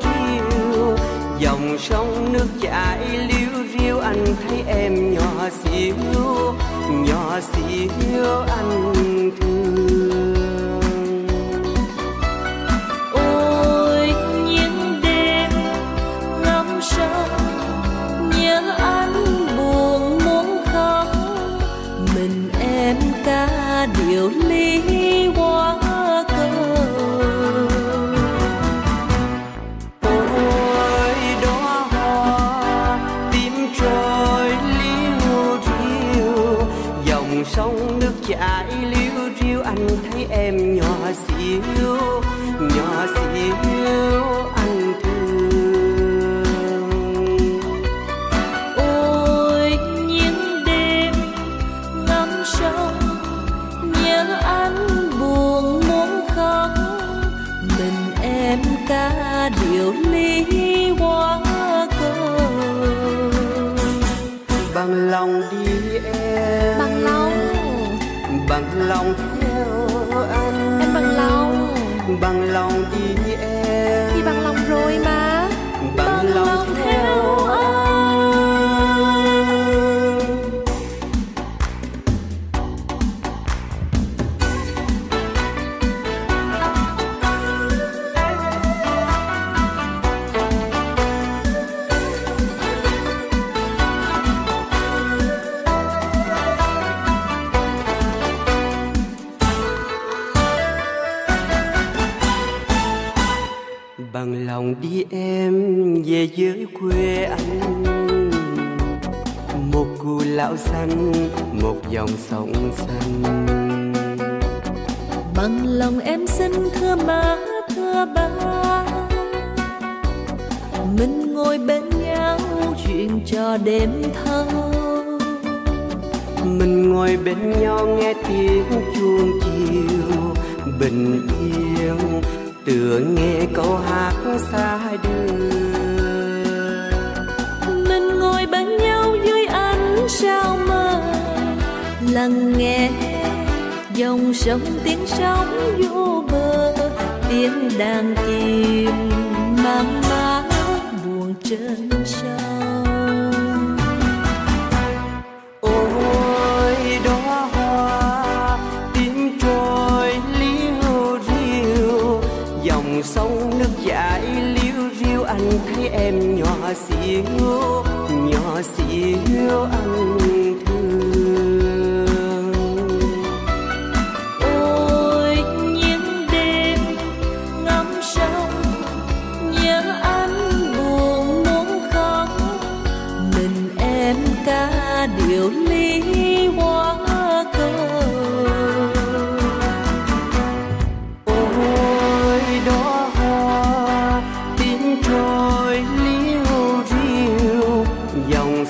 riêu, dòng sông nước chảy liêu riêu. Anh thấy em nhỏ xíu anh thương. Ôi những đêm ngắm sông nhớ anh, mình em cả điều lý hoa cầu. Ôi đóa hoa tím trôi liêu riêu, dòng sông nước chảy liêu riêu. Anh thấy em nhỏ xíu anh cả điều lý hoa cầu. Bằng lòng đi em, bằng lòng theo bằng lòng vì em thì bằng lòng rồi mà, bằng lòng theo anh. Bằng lòng đi em về với quê anh, một cù lão xanh, một dòng sông xanh. Bằng lòng em xin thưa má thưa ba, mình ngồi bên nhau chuyện cho đêm thâu. Mình ngồi bên nhau nghe tiếng chuông chiều bình yên, tựa nghe câu hát xa đường. Mình ngồi bên nhau dưới ánh sao mơ, lắng nghe dòng sông tiếng sóng vô bờ, tiếng đàn chim mang má buồn trên sông. Ôi đó hoa tiếng trôi liêu riêu, dòng sông nước chảy liêu riêu, anh thấy em nhỏ xíu anh thương. Ôi những đêm ngắm sông nhớ anh buồn muốn khóc, mình em cả điều lý hoa câu. Ôi đó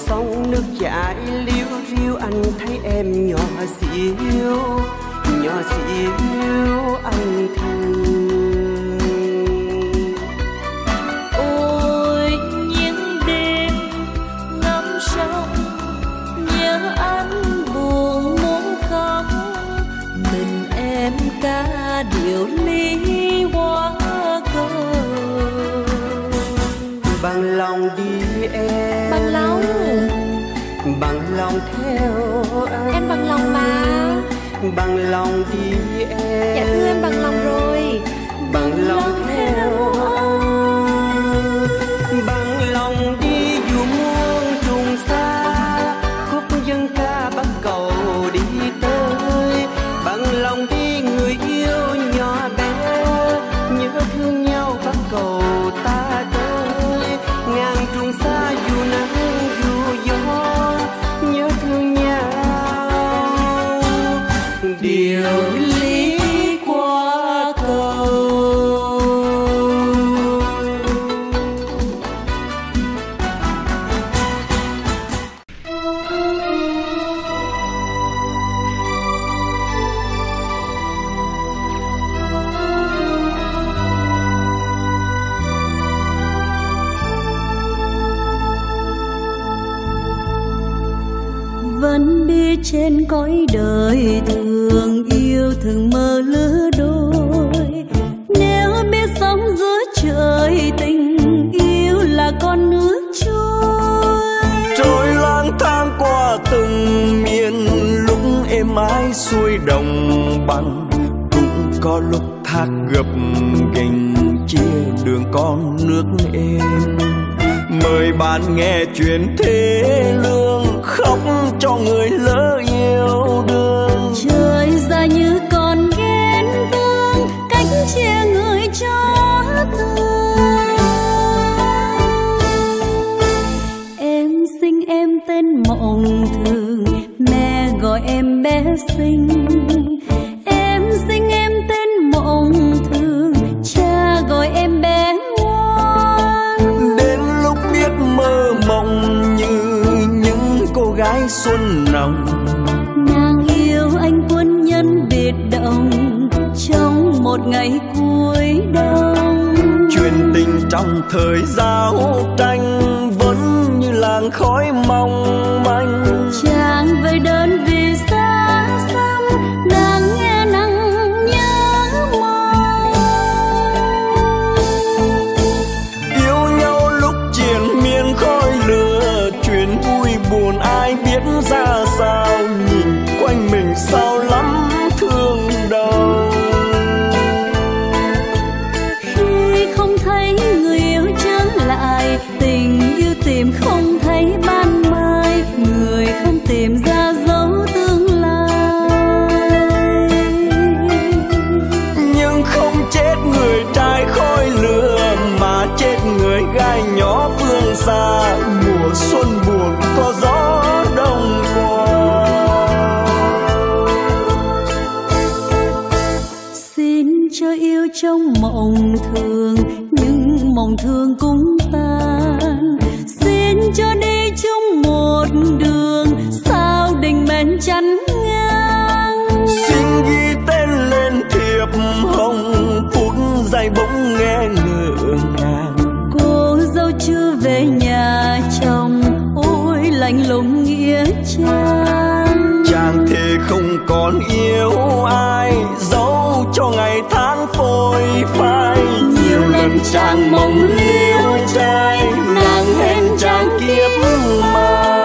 sông nước chảy liêu riêu, anh thấy em nhỏ xíu anh thương. Ôi những đêm ngắm sông nhớ anh buồn muốn khóc, mình em cả điều lý hoa câu. Bằng lòng đi em, bằng lòng theo anh. Em bằng lòng mà, bằng lòng đi em. Dạ thưa em bằng lòng rồi, bằng lòng theo anh. Bằng lòng đi dù muôn trùng xa, khúc dân ca bắt cầu đi tới. Bằng lòng đi người yêu nhỏ bé, nhớ thương nhau bắt cầu ta tới. Ngàn trùng xa dù nắng dù gió, nhớ thương nhau điều lý qua cầu. Vẫn đi trên cõi đời thường yêu thường mơ lứa đôi, nếu biết sống giữa trời tình yêu là con nước trôi. Trôi lang thang qua từng miền, lúc êm ái xuôi đồng bằng, cũng có lúc thác gập ghềnh chia đường con nước êm. Mời bạn nghe chuyện thế lương, khóc cho người lỡ yêu đương. Trời ra như con ghen tương, cách chia người cho thương. Em sinh em tên Mộng Thường, mẹ gọi em bé Sinh. Em sinh em tên Mộng Thường, cha gọi em bé. Mơ mộng như những cô gái xuân nồng, nàng yêu anh quân nhân biệt động trong một ngày cuối đông. Chuyện tình trong thời giao tranh vẫn như làn khói mong manh. Chàng với đơn vị xa xăm, nàng nghe nắng nhớ mong. phương xa mùa xuân buồn có gió đông qua. Xin cho yêu trong mộng thường, những mộng thường cũng tan. Xin cho đi chung một đường, sao đình bền chắn ngang. Xin ghi tên lên thiệp hồng, phút dài bỗng nghe ngượng ngàng. Cô dâu chưa về nhà chồng, ôi lạnh lùng nghĩa trang. Chàng thề không còn yêu ai, dẫu cho ngày tháng phôi phai. Nhiều lần chàng mong liêu trai, nàng hẹn chàng kiếp mai.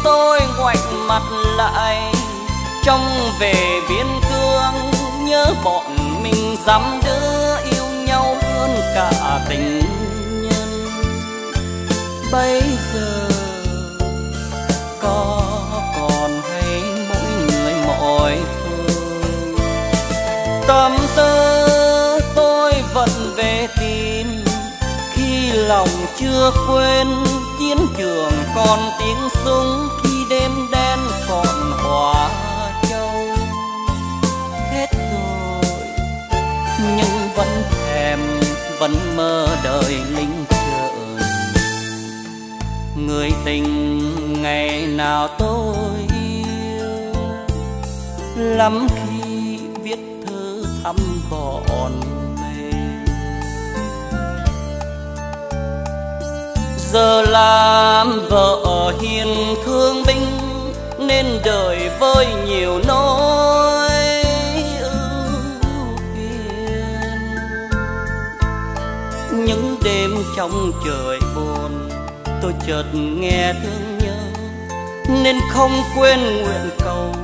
tôi ngoảnh mặt lại, trông về biên cương nhớ bọn mình dám đứa yêu nhau hơn cả tình. Bây giờ có còn hay mỗi người mọi phương. Tâm tư tôi vẫn về tìm, khi lòng chưa quên chiến trường còn tiếng súng, khi đêm đen còn hóa châu. Hết rồi nhưng vẫn thèm, vẫn mơ đời linh. Người tình ngày nào tôi yêu, lắm khi viết thư thăm bọn mình. Giờ làm vợ hiền thương binh nên đời với nhiều nỗi ưu phiền. Những đêm trong trời buồn tôi chợt nghe thương nhớ, nên không quên nguyện cầu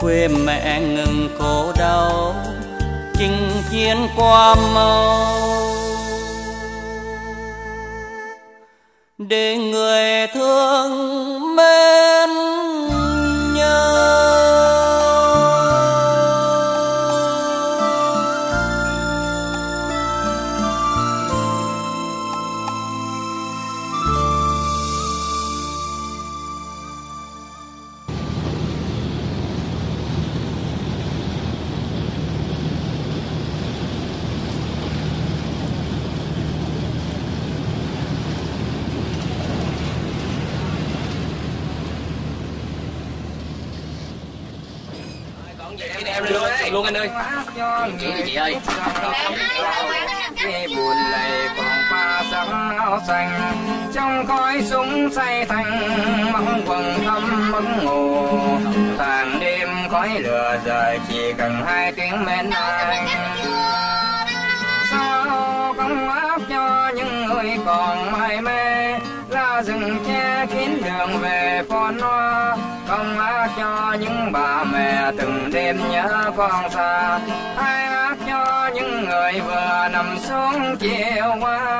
quê mẹ ngừng khổ đau. Chinh chiến qua mau để người thương mến nhau. Luôn anh ơi. Chị, chị ơi. Nghe buồn lầy vòng pha sấm áo xanh, trong khói súng say thành mong quần thâm mẫn ngủ. Tàn đêm khói lửa giờ chỉ cần 2 tiếng mến anh. Sao không áp cho những người còn mãi mê, là rừng che kín đường về con hoa. Không ác cho những bà mẹ từng đêm nhớ con xa, hay ác cho những người vừa nằm xuống chiều qua.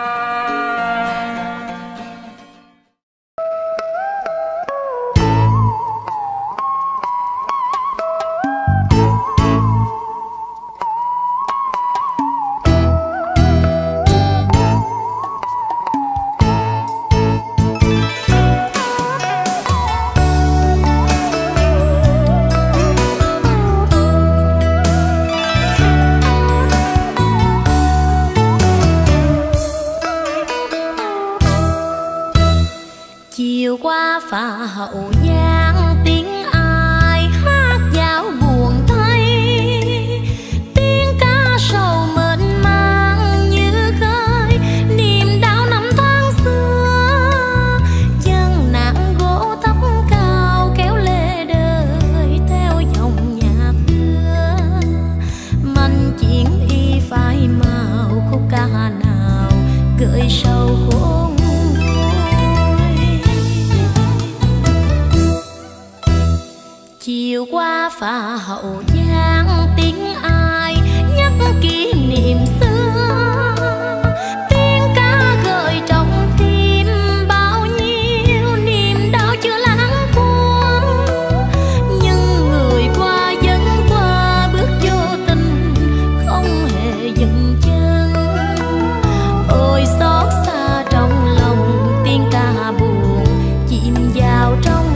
chiều qua phà Hậu Giang tiếng ai hát dạo buồn thay, tiếng ca sầu mệt mang như khơi niềm đau năm tháng xưa. Chân nặng gỗ thấp cao kéo lê đời theo dòng nhạc đưa, manh chiến y phai màu khúc ca nào gợi sầu khổ. Chiều qua phà Hậu Giang tiếng ai nhắc kỷ niệm xưa, tiếng ca gợi trong tim bao nhiêu niềm đau chưa lãng quên. Nhưng người qua vẫn qua bước vô tình không hề dừng chân. Ôi xót xa trong lòng tiếng ca buồn chìm vào trong.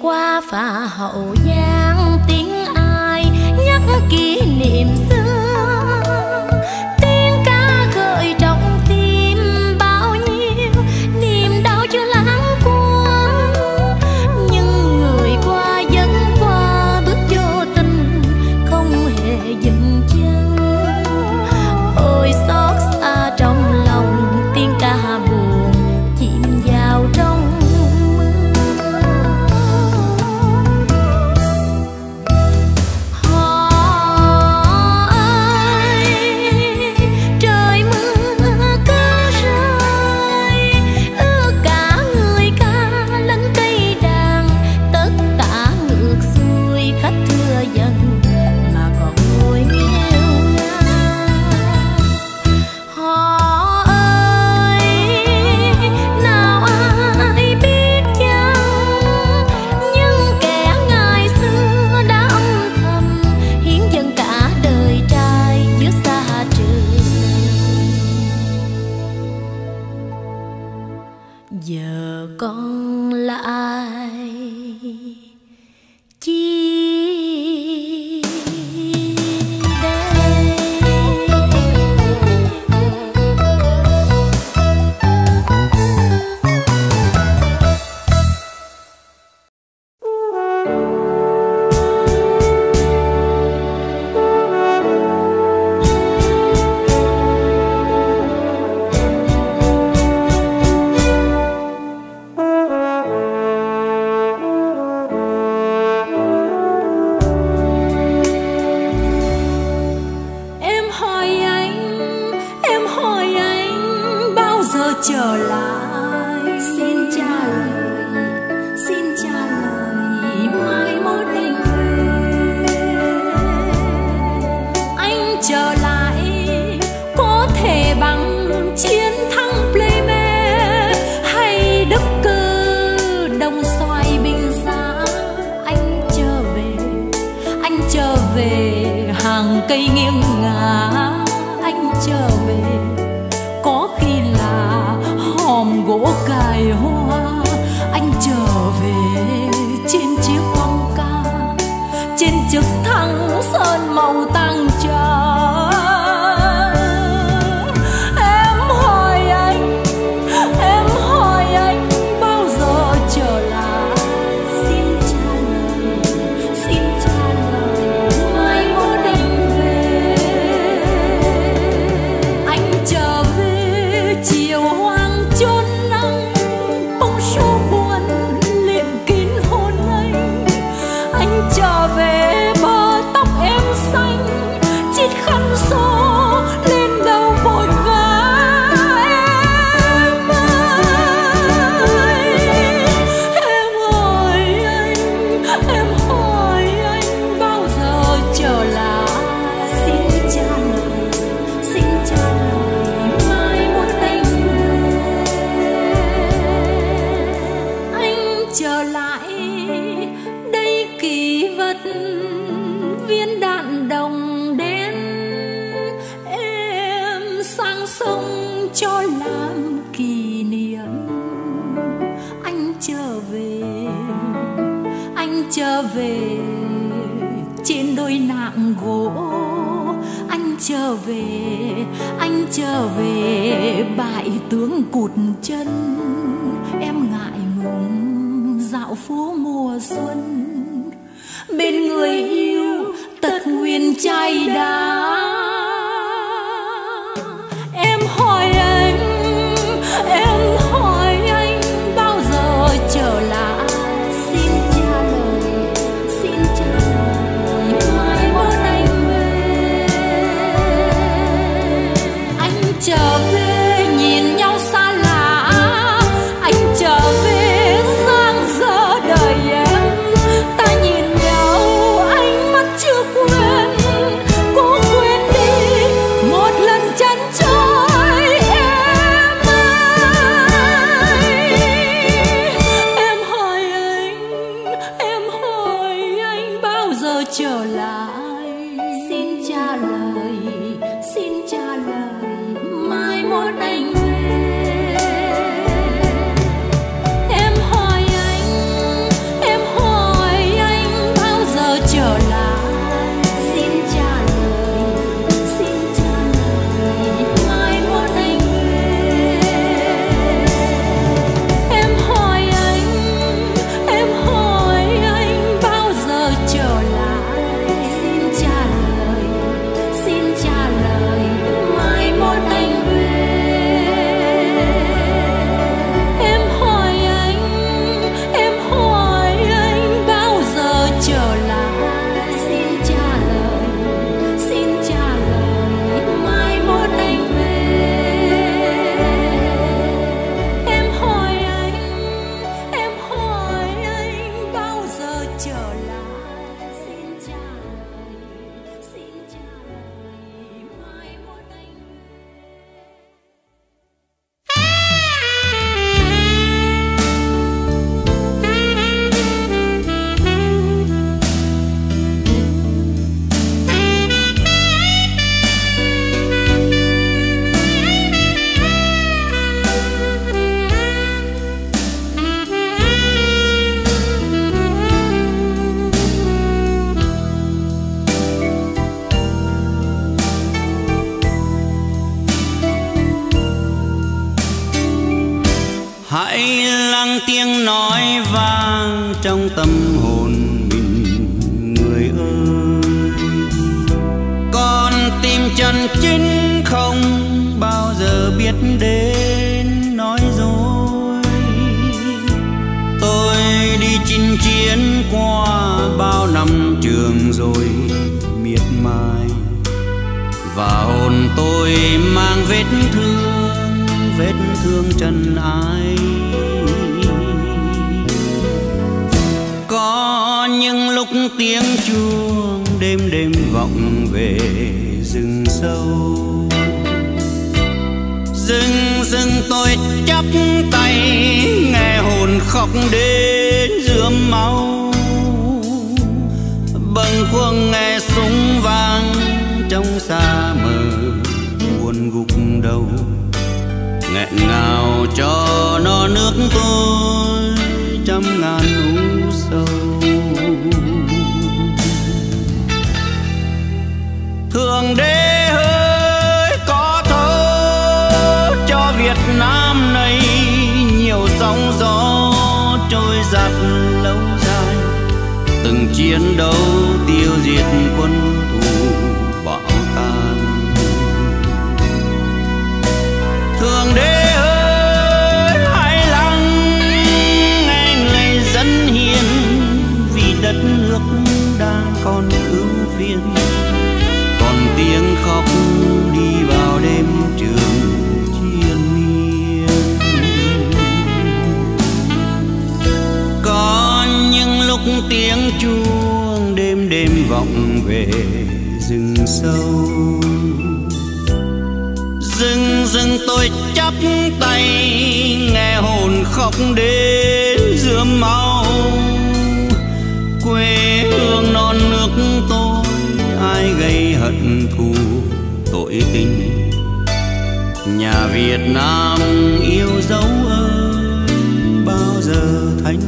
Qua phà Hậu Giang tiếng ai nhắc kỷ niệm xưa, tiếng ca gợi trong tim bao nhiêu niềm đau chưa lãng quên. Nhưng người qua vẫn qua bước vô tình không hề dừng chân. Ôi xót xa trong lòng tiếng ca buồn chìm vào trong. Giờ con lại chi đây? Cây nghiêng ngả anh trở về, có khi là hòm gỗ cài hoa. Anh trở về trên chiếc bong ca, trên trực thăng sơn màu tăng trà. Em hỏi anh bao giờ trở lại? Xin trả lời mai mốt anh về. Anh trở về chiều hoang chốn nắng, bóng số buồn liệm kín hôn anh. Anh trở về bờ tóc em xanh, chiếc khăn số lên đầu vội vã. Em hỏi anh bao giờ trở lại? Xin trả lời mai mốt anh về. Anh trở lại đây kỷ vật viên đạn đồng đến, em sang sông cho làm kỷ niệm. Anh trở về trên đôi nạng gỗ. Anh trở về bại tướng cụt chân. Em ngại ngùng dạo phố mùa xuân, bên người yêu tật nguyền chai đá. Em hỏi anh bao giờ trở lại? Xin trả lời mai mốt anh về. Anh trở về nhìn nhau xa lạ, anh trở về giang dở đời em. Ta nhìn nhau ánh mắt chưa quên, cố quên đi một lần chân trôi. Em hỏi anh bao giờ trở lại? Xin trả lời mai mốt anh về. Em hỏi anh bao giờ trở lại? Xin trả lời mai mốt anh về. Em hỏi anh bao giờ trở lại? Xin trả lời mai mốt anh về. Em hỏi anh bao giờ trở lại? Xin trả lời mai mốt anh về. Em hỏi anh bao giờ trở lại? Xin trả lời mai mốt anh về. Hãy lắng tiếng nói vang trong tâm hồn mình, người ơi. Con tim chân chính không bao giờ biết đến nói dối. Tôi đi chinh chiến qua bao năm trường rồi miệt mài, và hồn tôi mang vết thương trần ai. Có những lúc tiếng chuông đêm vọng về rừng sâu. Rừng tôi chắp tay nghe hồn khóc đến rướm máu. Bâng khuâng nghe súng vang trong xa mờ buồn gục đầu. Nghẹn ngào cho nó nước tôi trăm ngàn u sầu. sóng gió trôi giặt lâu dài, từng chiến đấu tiêu diệt quân thù bão tan. Thượng Đế ơi hãy lắng nghe người dân hiền, vì đất nước đang còn ưu phiền, còn tiếng khóc đi vào đêm trường. Tiếng chuông đêm đêm vọng về rừng sâu, rừng rừng tôi chắp tay nghe hồn khóc đến rửa máu. Quê hương non nước tôi ai gây hận thù tội tình, nhà Việt Nam yêu dấu ơi bao giờ thánh.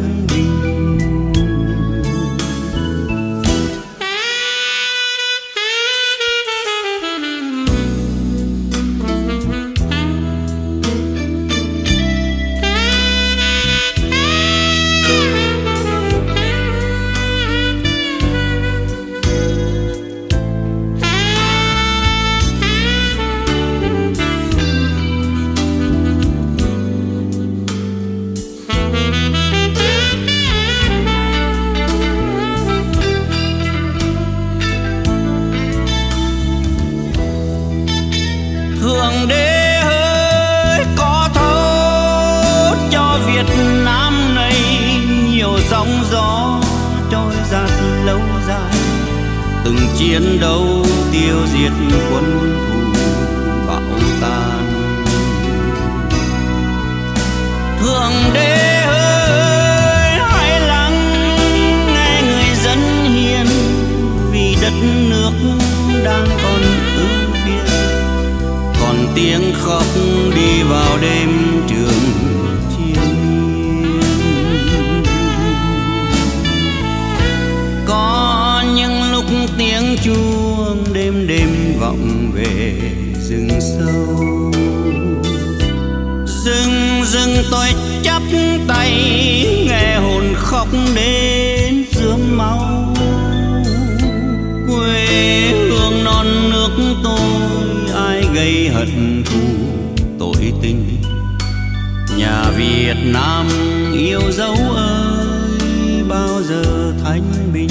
Chiến đấu tiêu diệt quân thù bão tan. Thượng Đế ơi hãy lắng nghe người dân hiền, vì đất nước đang còn ưu phiền, còn tiếng khóc đi vào đêm trường chiêng. Có những lúc tiếng chuông đêm đêm vọng về rừng sâu, rừng rừng tôi chắp tay nghe hồn khóc đến rướm máu. Quê hương non nước tôi ai gây hận thù tội tình, nhà Việt Nam yêu dấu ơi bao giờ thanh bình.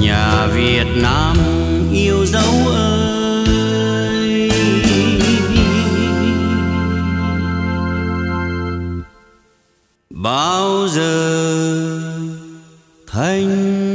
Nhà Việt Nam yêu dấu ơi bao giờ thanh.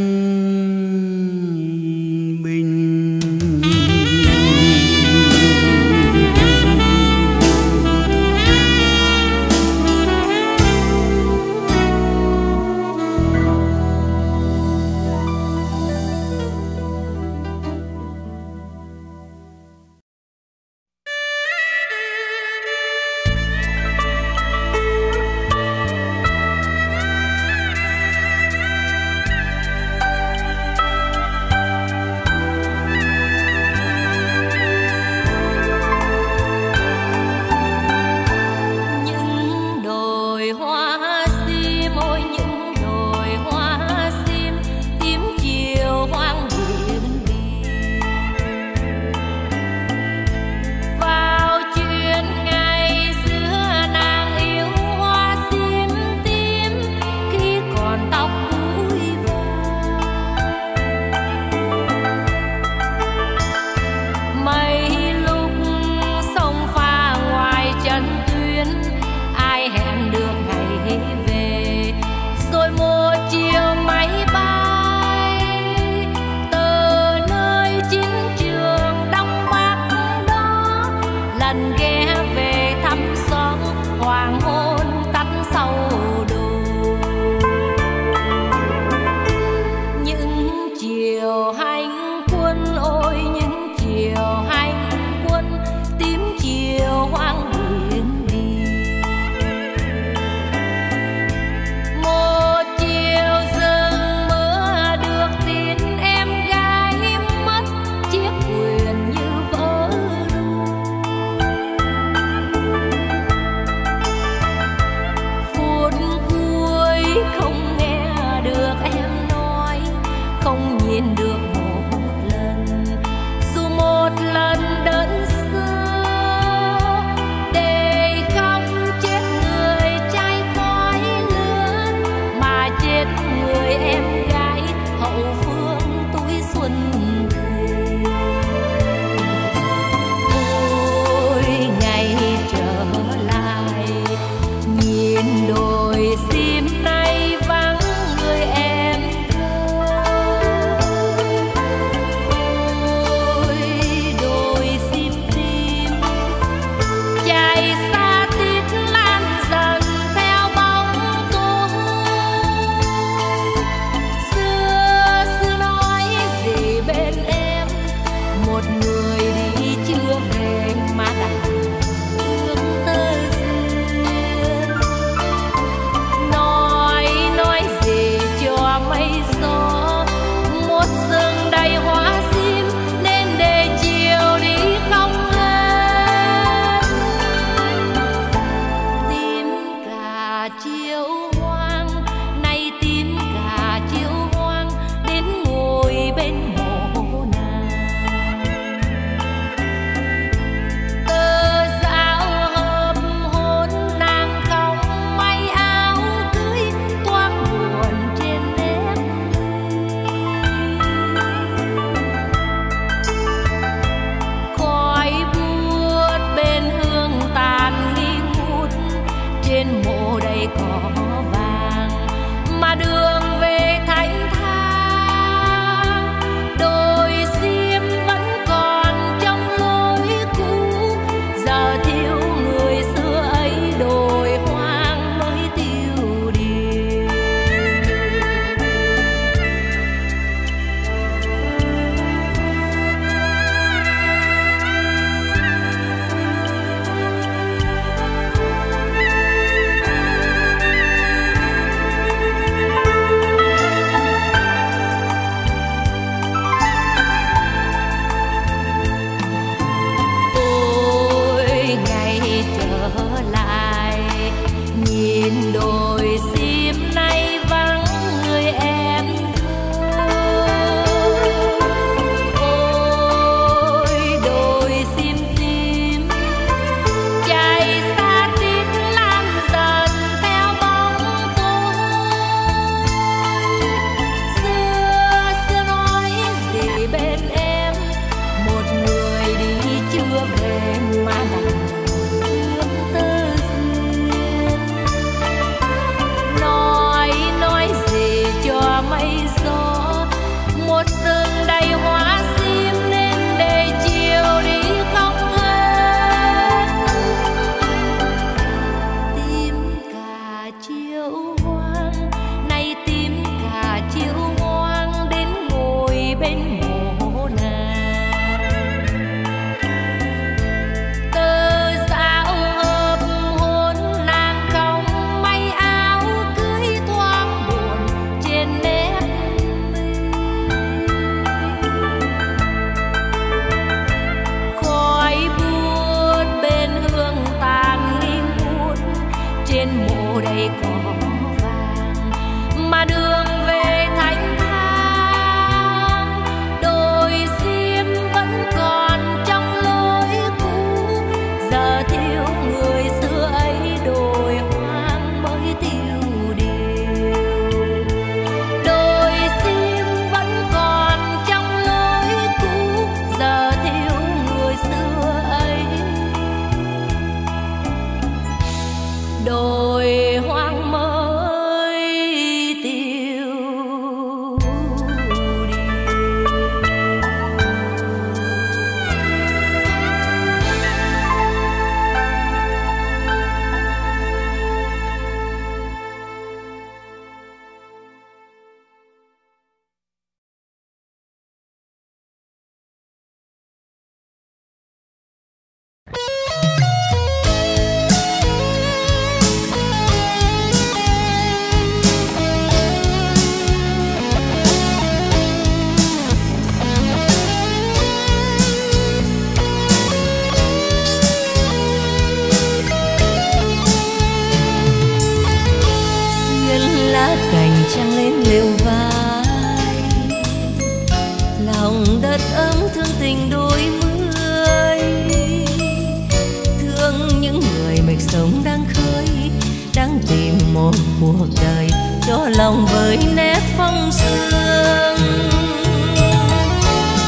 lòng với nét phong sương.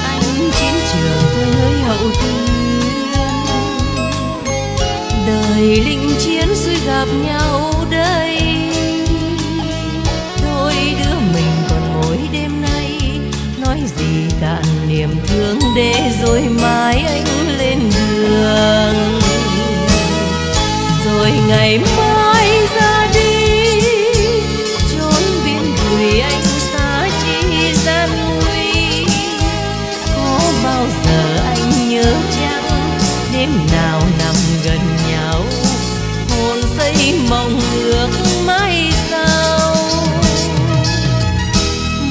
Anh chiến trường nơi hậu tiên, đời linh chiến suy gặp nhau đây. Đôi đứa mình còn mỗi đêm nay, nói gì cạn niềm thương để rồi mai anh lên đường. Rồi ngày mai ra đi chốn biển bụi, anh xa chi gian nguy. Có bao giờ anh nhớ chăng đêm nào nằm gần nhau, hồn say mong ước mai sau.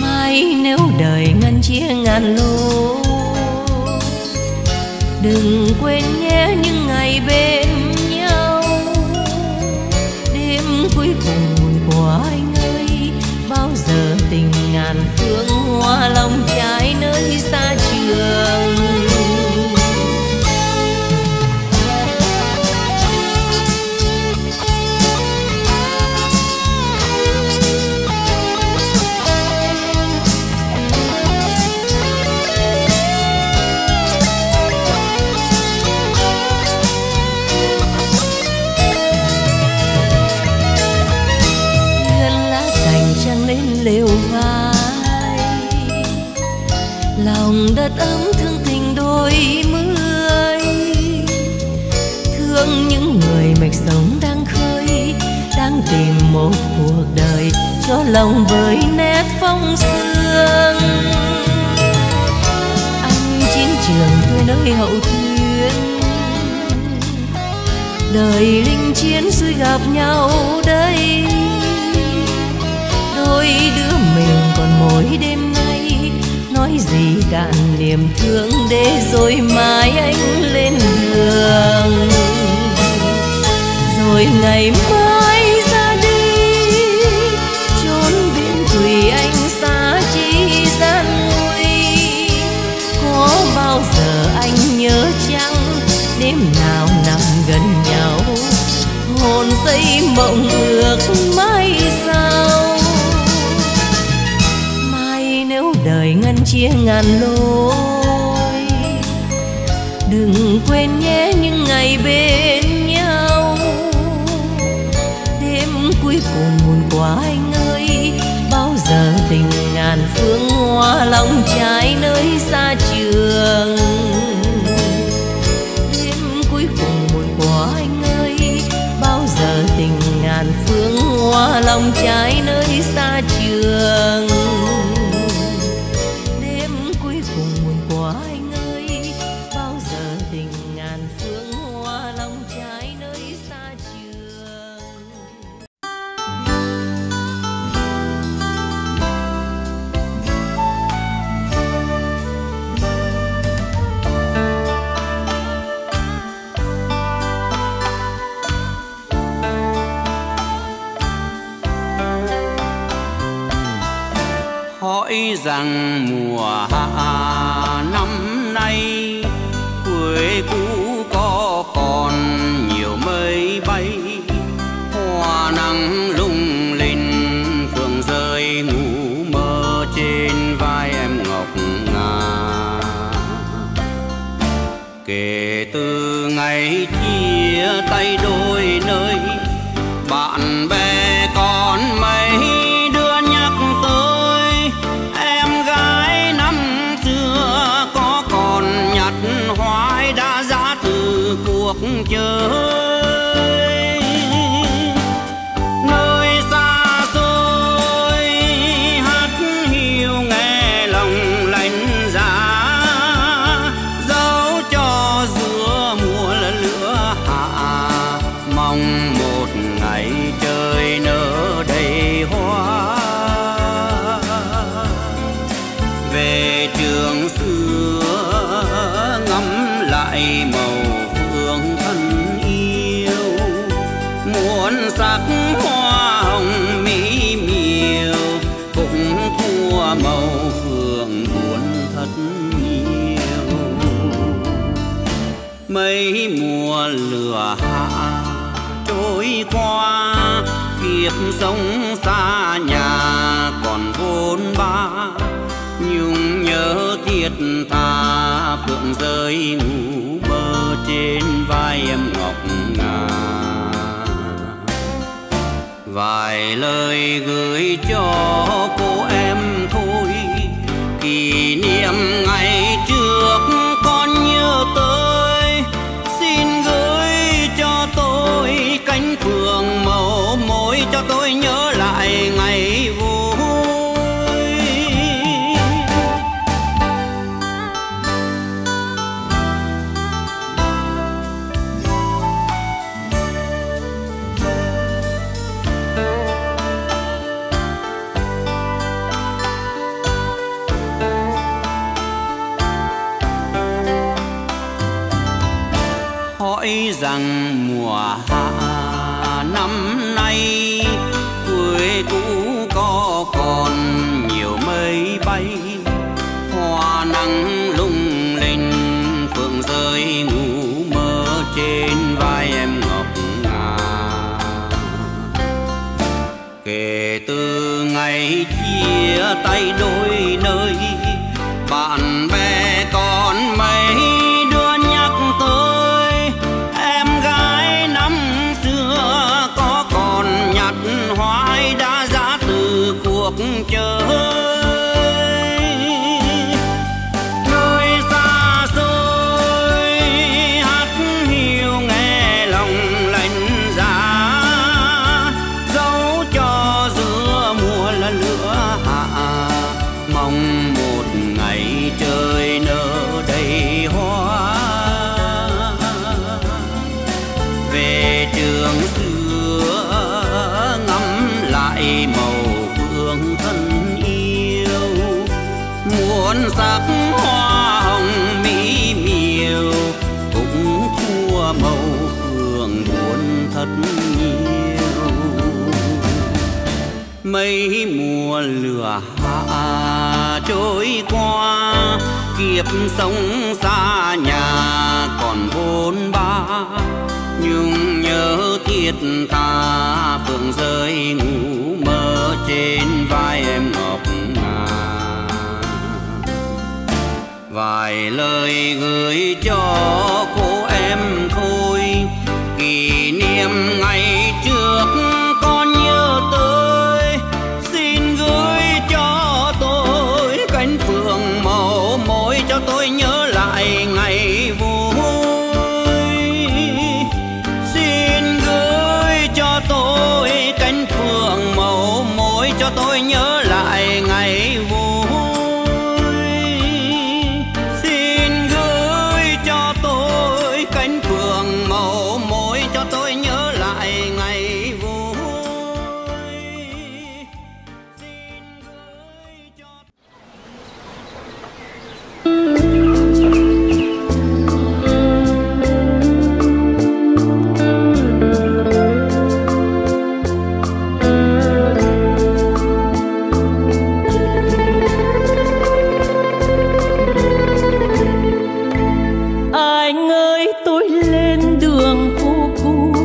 Mai nếu đời ngăn chia ngàn lối, đừng quên nhé những ngày bên nhau. Đêm cuối cùng buồn của anh ơi, bao giờ tình ngàn phương hoa lòng trái nơi xa trường. Lều vai lòng đất ấm thương tình đôi mươi, thương những người mệt sống đang khơi, đang tìm một cuộc đời cho lòng với nét phong sương. Anh chiến trường tôi nơi hậu thuyên, đời linh chiến suy gặp nhau đây. Đôi đứa mình còn mỗi đêm nay, nói gì cạn niềm thương để rồi mai anh lên đường. Rồi ngày mai ra đi chốn biển thủy, anh xa chi gian nguy. Có bao giờ anh nhớ chăng đêm nào nằm gần nhau, hồn say mộng ước mai sao. Đời ngăn chia ngàn lối, đừng quên nhé những ngày bên nhau. Đêm cuối cùng buồn quá anh ơi, bao giờ tình ngàn phương hoa lòng trái nơi xa trường. Đêm cuối cùng buồn quá anh ơi, bao giờ tình ngàn phương hoa lòng trái nơi xa trường. Rằng mùa hạ năm nay quê cũ có còn nhiều mây bay, hoa nắng lung linh phượng rơi ngủ mơ trên vai em ngọc ngà. Kể từ ngày chia tay đôi nơi, bạn bè còn mấy chơi. Nơi xa xôi hát hiu nghe lòng lạnh giá, dấu cho giữa mùa lửa hạ mong một ngày trời nở đầy hoa. Về trường xưa ngắm lại màu sắc hoa hồng mỹ miều, cũng thua màu phượng buồn thật nhiều. Mấy mùa lửa hạ trôi qua, kiếp sống xa nhà thiết tha phượng rơi ngủ mơ trên vai em ngọc ngà. Vài lời gửi cho cô em thôi, kỷ niệm ngày trước con nhớ tới. Xin gửi cho tôi cánh phượng màu môi, cho tôi nhớ lại ngày vui. Hỏi rằng mùa hạ năm nay quê cũ có còn nhiều mây bay, hoa nắng lung linh phượng rơi ngủ mơ trên vai em ngọc ngà. Kể từ ngày chia tay đôi nơi, bạn bè còn mấy đứa nhắc tới em gái năm xưa có còn nhặt hoài đã giã từ cuộc chơi. Nơi xa xôi hát hiu nghe lòng lạnh giá, dẫu cho giữa mùa là lửa hạ mong một ngày trời nở đầy hoa. Về trường xưa ngắm lại màu phương thân yêu, muốn sắc hoa hồng mỹ miều cũng thua màu phường buồn thật nhiều. Mấy mùa lửa hạ trôi qua, kiếp sống xa nhà còn bốn ba. Nhung nhớ thiết tha phượng rơi ngủ mơ trên vai em ngọc ngà. Vài lời gửi cho cô em thôi, kỷ niệm ngày trước con nhớ tới. Xin gửi cho tôi cánh phượng màu môi, cho tôi nhớ lại ngày vui. Xin gửi cho tôi cánh phượng màu môi, cho tôi nhớ lại ngày vui. Xin gửi cho tôi cánh phượng màu môi, cho tôi nhớ lại ngày vui. Xin gửi cho anh ơi, tôi lên đường phố cũ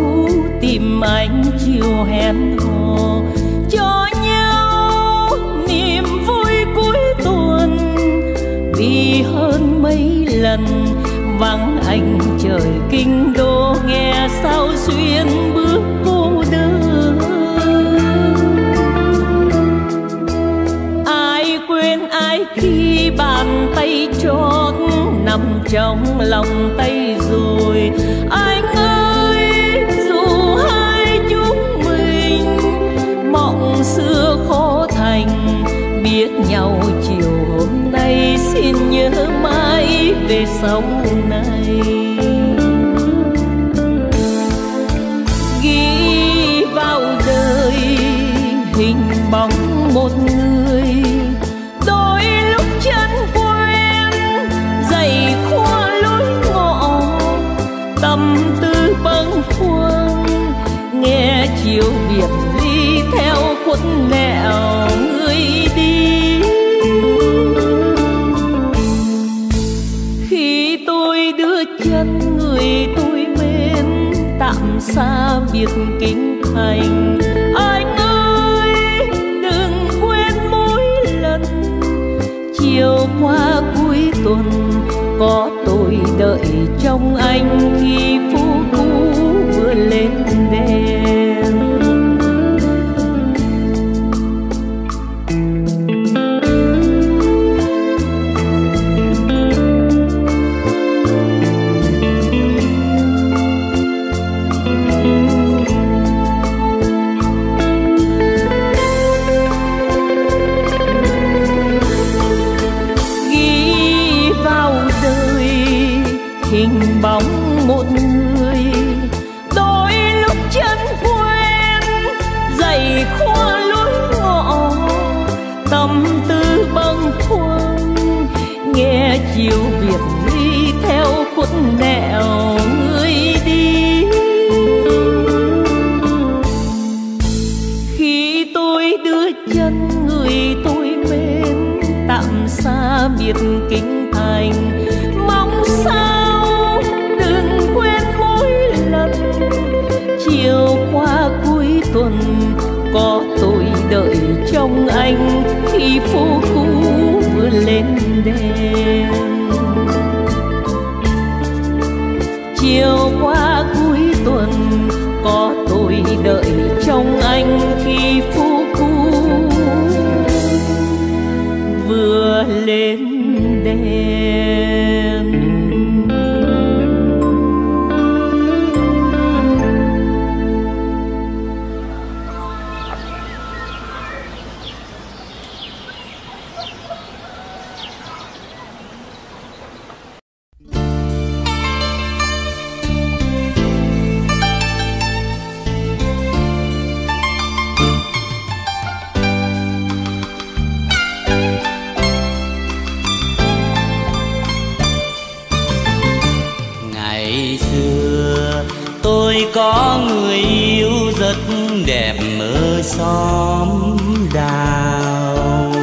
tìm anh chiều hẹn hò cho nhau niềm vui cuối tuần. Vì hơn mấy lần vắng anh trời kinh đô, nghe sao xuyên bước cô đơn. Ai quên ai khi bàn tay trót nằm trong lòng tay rồi. Anh ơi, dù hai chúng mình mộng xưa khó thành, biết nhau chiều hôm nay xin nhớ mãi về sau này. Ghi vào đời hình bóng một người, đôi lúc chân quen dày khua lối ngõ, tâm tư bâng khuâng nghe chiều biệt ly theo khuất nẻo người đi. Khi tôi đưa chân người tôi mến tạm xa biệt kinh thành, anh ơi đừng quên mỗi lần chiều qua cuối xuân có tôi đợi trong anh khi phố cũ vừa lên đèn. Bóng một người đôi lúc chân quen giày khoa lối ngõ, tâm tư bâng khuâng nghe chiều biệt ly theo khuất nẻo người đi. Khi tôi đưa chân người tôi mến tạm xa biệt kinh thành, mong sao chiều qua cuối tuần có tôi đợi trong anh khi phố cũ vừa lên đèn. Chiều qua cuối tuần có tôi đợi trong anh khi phố cũ vừa lên đèn. Có người yêu rất đẹp ở xóm đào,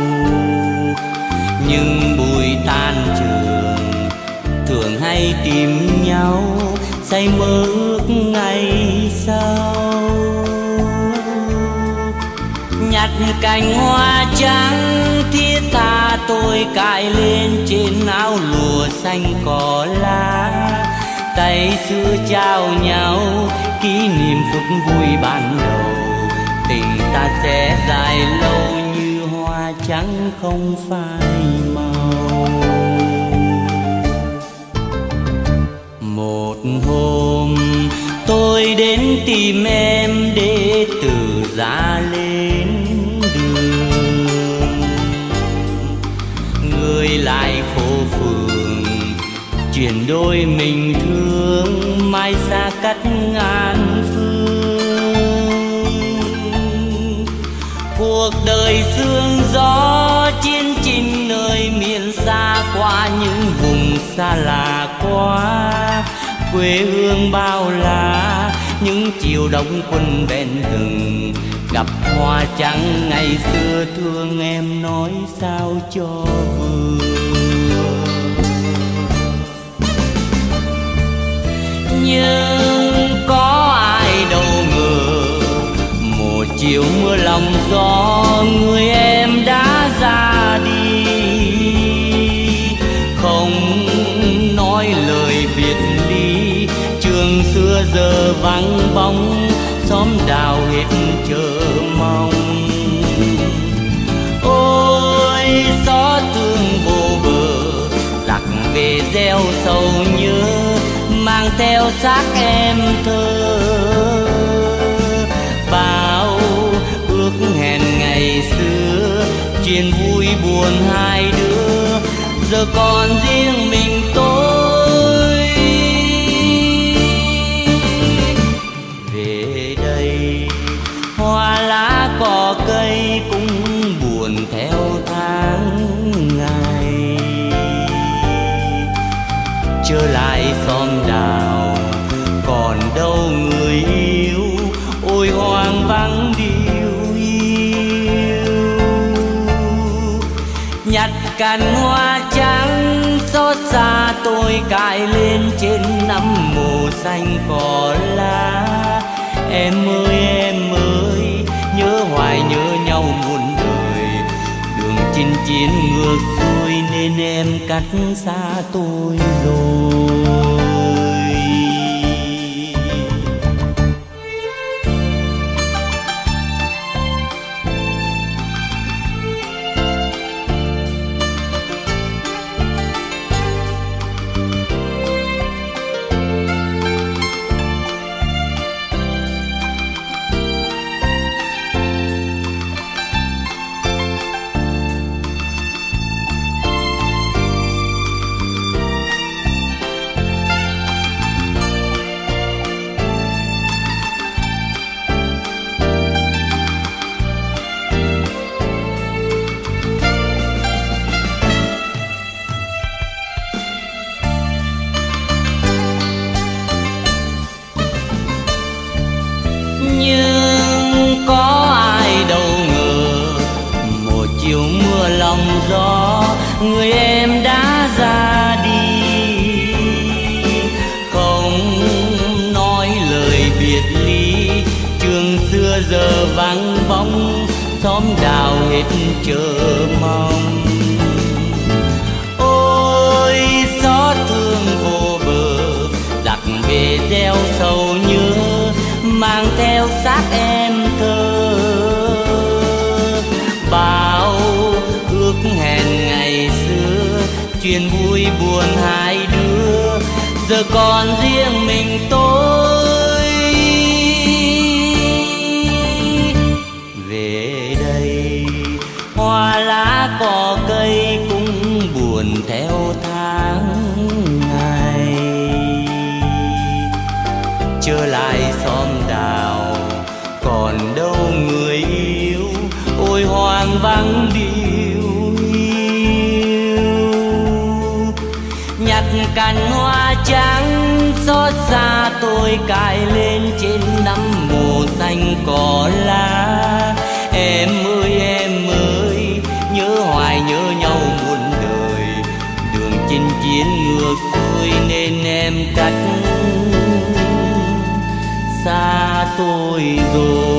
nhưng buổi tan trường thường hay tìm nhau say mơ ước ngày sau. Nhặt cành hoa trắng thiết tha tôi cài lên trên áo lụa xanh cỏ lá, tay xưa trao nhau kỷ niệm phút vui ban đầu, tình ta sẽ dài lâu như hoa trắng không phai màu. Một hôm tôi đến tìm em để từ giá lên đường, người lại phố phường chuyển đôi mình thương, mai xa cách ngàn phương. Cuộc đời sương gió chiến trình nơi miền xa, qua những vùng xa lạ quá quê hương bao la, những chiều đóng quân ven rừng gặp hoa trắng ngày xưa thương em nói sao cho vừa. Nhưng có ai đâu ngờ một chiều mưa lòng gió người em đã ra đi, không nói lời biệt ly. Trường xưa giờ vắng bóng, xóm đào hết chờ mong. Ôi gió thương vô bờ lạc về gieo sầu nhớ, mang theo xác em thơ bao ước hẹn ngày xưa, chuyện vui buồn hai đứa giờ còn riêng mình tôi. Về đây hoa lá cỏ cây cũng buồn theo tháng ngày, trở lại xóm đào còn đâu người yêu, ôi hoang vắng điêu yêu. Nhặt cành hoa trắng xót xa tôi cài lên trên nắm mồ xanh cỏ lá, em ơi nhớ hoài nhớ nhau muôn đời, đường chinh chiến ngược xuôi nên em cách xa tôi rồi. Người em đã ra đi, không nói lời biệt ly. Trường xưa giờ vắng bóng, xóm đào hết chờ mong. Ôi xót thương vô bờ, giặc về gieo sầu nhớ, mang theo xác em thơ. Bao ước hẹn ngày xưa, chuyện vui buồn hai đứa, giờ còn riêng mình tôi. Về đây hoa lá cỏ cây cũng buồn theo tháng ngày. Trở lại xóm đào còn đâu người yêu, ôi hoang vắng điêu hiu. Nhặt cành hoa trắng xót xa tôi cài lên trên nắm mồ xanh cỏ lá. Em ơi em ơi, nhớ hoài nhớ nhau muôn đời, đường chinh chiến ngược xuôi nên em cách xa tôi rồi.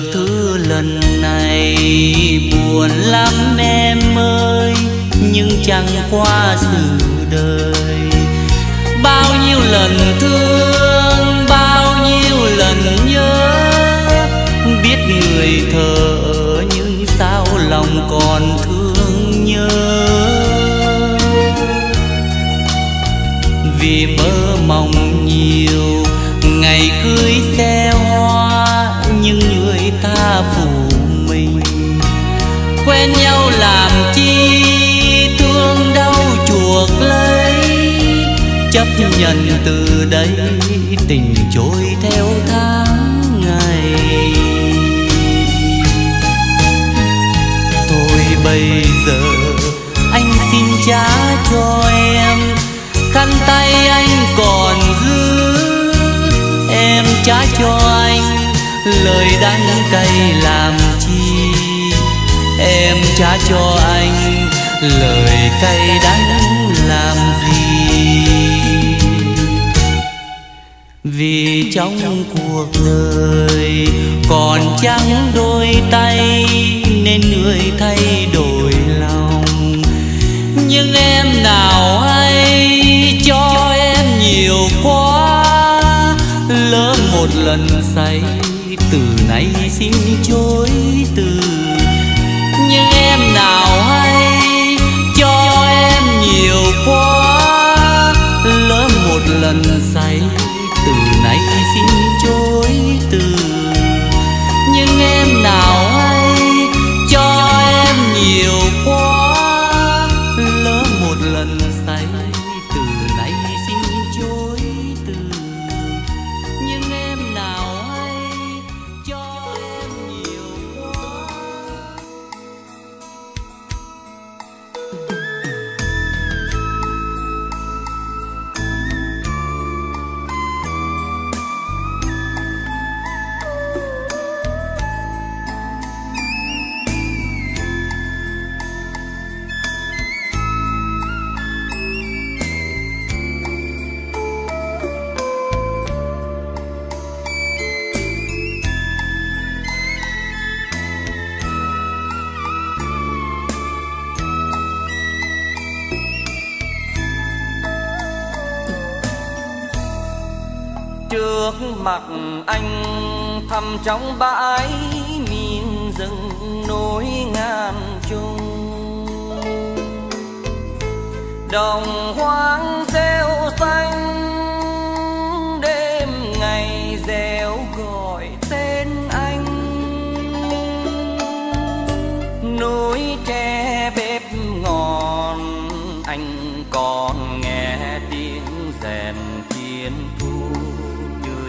được thứ lần này buồn lắm em ơi, nhưng chẳng qua sự đời. Bao nhiêu lần thương, bao nhiêu lần nhớ, biết người thờ nhưng sao lòng còn thương nhớ. Vì mơ mộng nhiều ngày cưới xe hoa, nhưng người ta phụ mình quen nhau làm chi, thương đau chuộc lấy. Chấp nhận từ đây tình trôi theo tháng ngày. Thôi bây giờ anh xin trả cho em khăn tay anh còn giữ, em trả cho anh lời đắng cay làm chi, em trả cho anh lời cay đắng làm gì. Vì trong cuộc đời còn chẳng đôi tay nên người thay đổi lòng, nhưng em nào hay cho em nhiều quá. Lỡ một lần say từ nay xin chối từ, nhưng em nào hay cho em nhiều quá. Lỡ một lần say từ nay xin chối từ, nhưng em nào hay cho em nhiều quá. Lỡ một lần say từ nay xin chối từ, nhưng em nào hay cho em nhiều quá. Trước mặt anh thăm trong bãi miên rừng núi ngàn trùng, đồng hoang rêu xanh đêm ngày reo gọi tên anh. Núi tre bếp ngọn anh còn nghe tiếng rèn chiến thu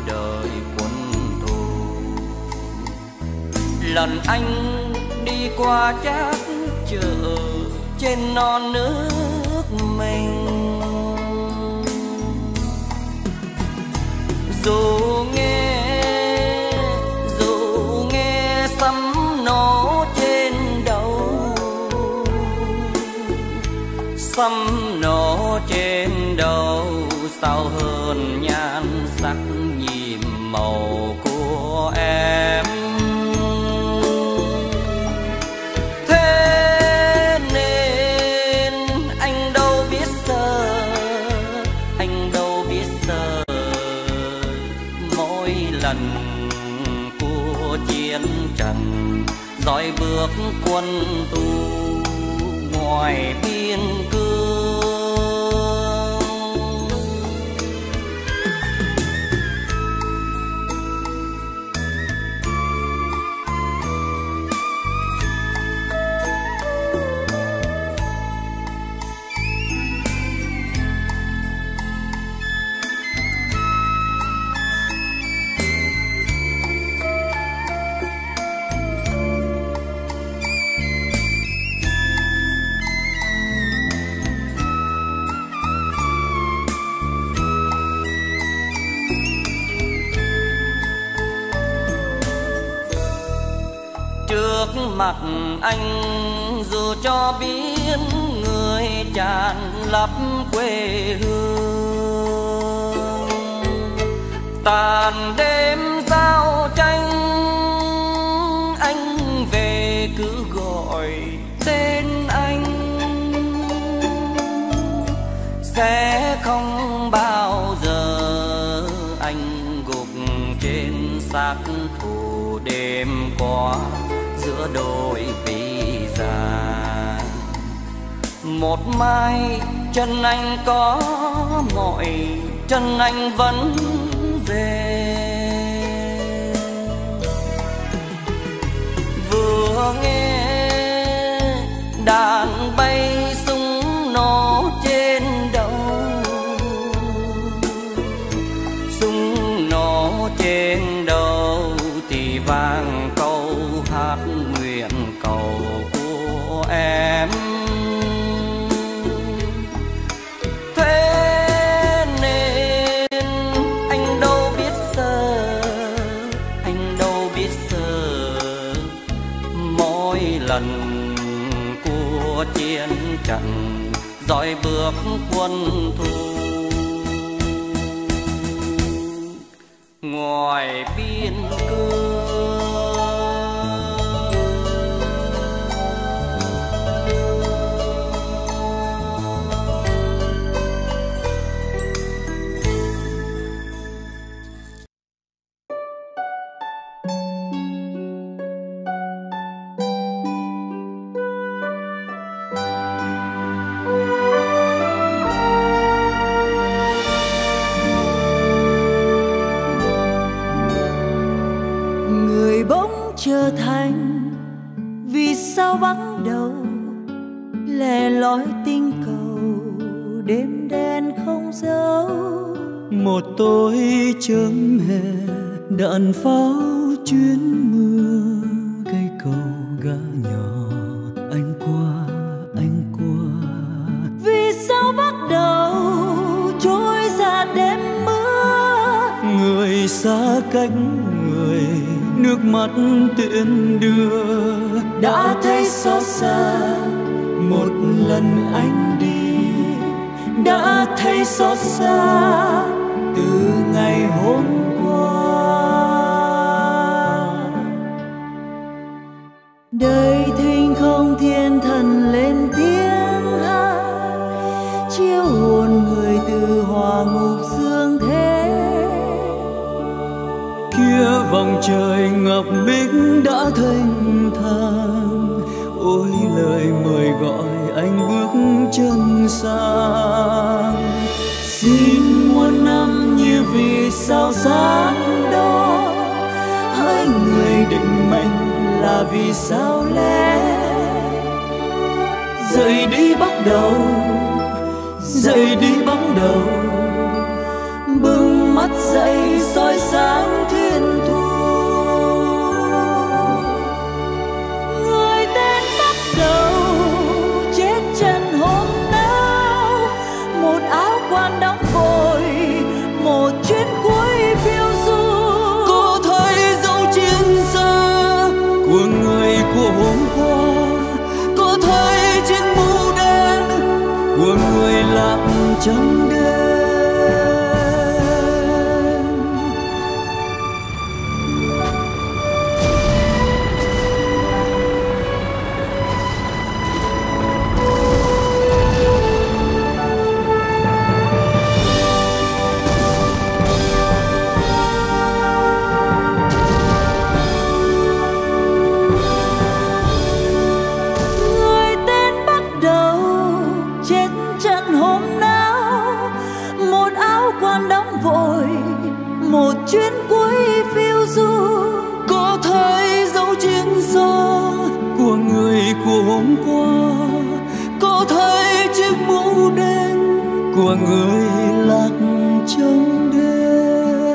đời quân thù. Lần anh đi qua chát chợ trên non nước mình, dù nghe sấm nổ trên đầu, sấm nổ trên đầu sao hơn nhan sắc nhiệm màu của em. Thế nên anh đâu biết giờ mỗi lần của chiến trận dõi bước quân tù ngoài biên cương. Mặt anh dù cho biết người tràn lấp quê hương, tàn đêm giao tranh anh gục trên xác thù đêm qua giữa đôi vì già. Một mai chân anh có mọi chân anh vẫn về. Vừa nghe đàn bay súng nổ trên đầu, súng nổ trên đầu thì vang câu hát nguyện cầu của em. Chẳng dõi bước quân thù ngoài biên cương, trở thành vì sao vắng đầu lẻ loi tinh cầu đêm đen không dấu. Một tối chớm hè đạn pháo chuyến mưa, cây cầu gã nhỏ anh qua anh qua. Vì sao bắt đầu trôi ra đêm mưa, người xa cách người nước mắt tiễn đưa. Đã thấy xót xa một lần anh đi, đã thấy xót xa từ ngày hôm qua. Đời thinh không thiên thần lên tiếng hát, chiêu hồn người từ hòa ngục dương thế. Kia vòng trời ngọc bích đã thanh thang, ôi lời mời gọi anh bước chân sang. Xin muôn năm như vì sao sáng đó, hỡi người định mệnh là vì sao lẽ. Dậy đi bắt đầu, dậy đi bắt đầu, bừng mắt dậy soi sáng thiên thu. Người tên bắt đầu chết chân hôm nào, một áo quan đóng vội, một chuyến cuối phiêu du. Cô thấy dấu chiến xa của người của hôm qua, cô thấy trên mũ đen của người lặng trong đêm. Chuyến cuối phiêu du, có thấy dấu chiến xa của người của hôm qua, có thấy chiếc mũ đen của người lạc trong đêm.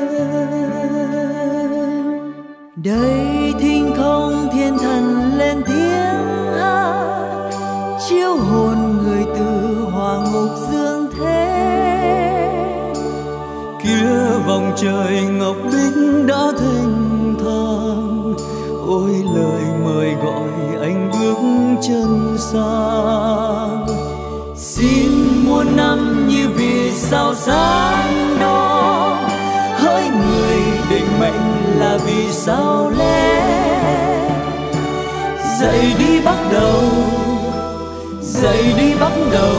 Đây thinh không thiên thần lên tiếng hát, chiêu hồn người từ hòa ngục dương thế. Kia vòng trời ngọc bích đã thênh thang, ôi lời mời gọi anh bước chân sang. Xin muôn năm như vì sao sáng đó, hỡi người định mệnh là vì sao lẽ. Dậy đi bắt đầu, dậy đi bắt đầu,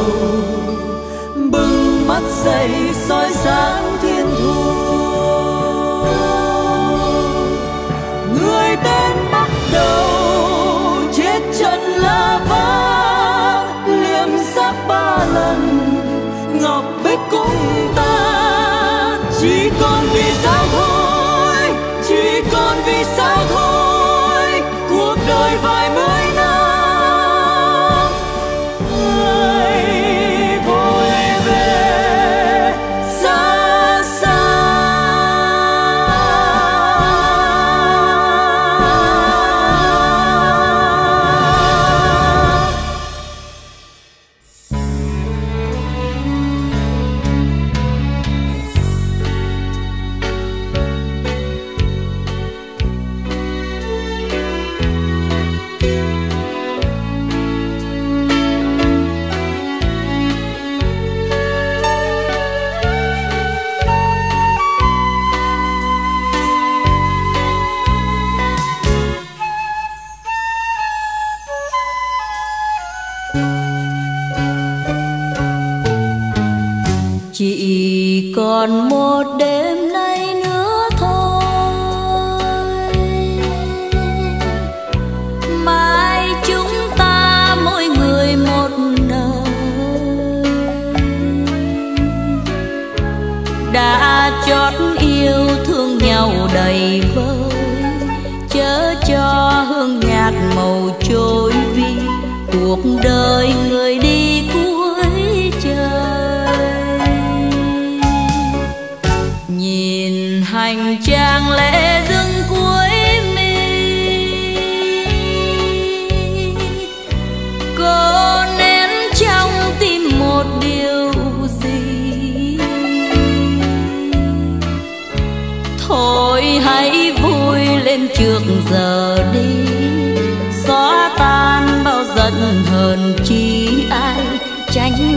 bừng mắt dậy soi sáng thiên thu. sao thôi cuộc đời vài mươi năm, hãy vội về xa xa. Chỉ còn một đêm nay nữa thôi, mai chúng ta mỗi người một nơi. Đã chót yêu thương nhau đầy vơi, chớ cho hương nhạt màu trôi vì cuộc đời người đi cuối trời. Nhìn hành trang lẽ dưng cuối mi, cô nén trong tim một điều gì. Thôi hãy vui lên trước giờ đi, xóa tan bao giận hờn chi ai, tránh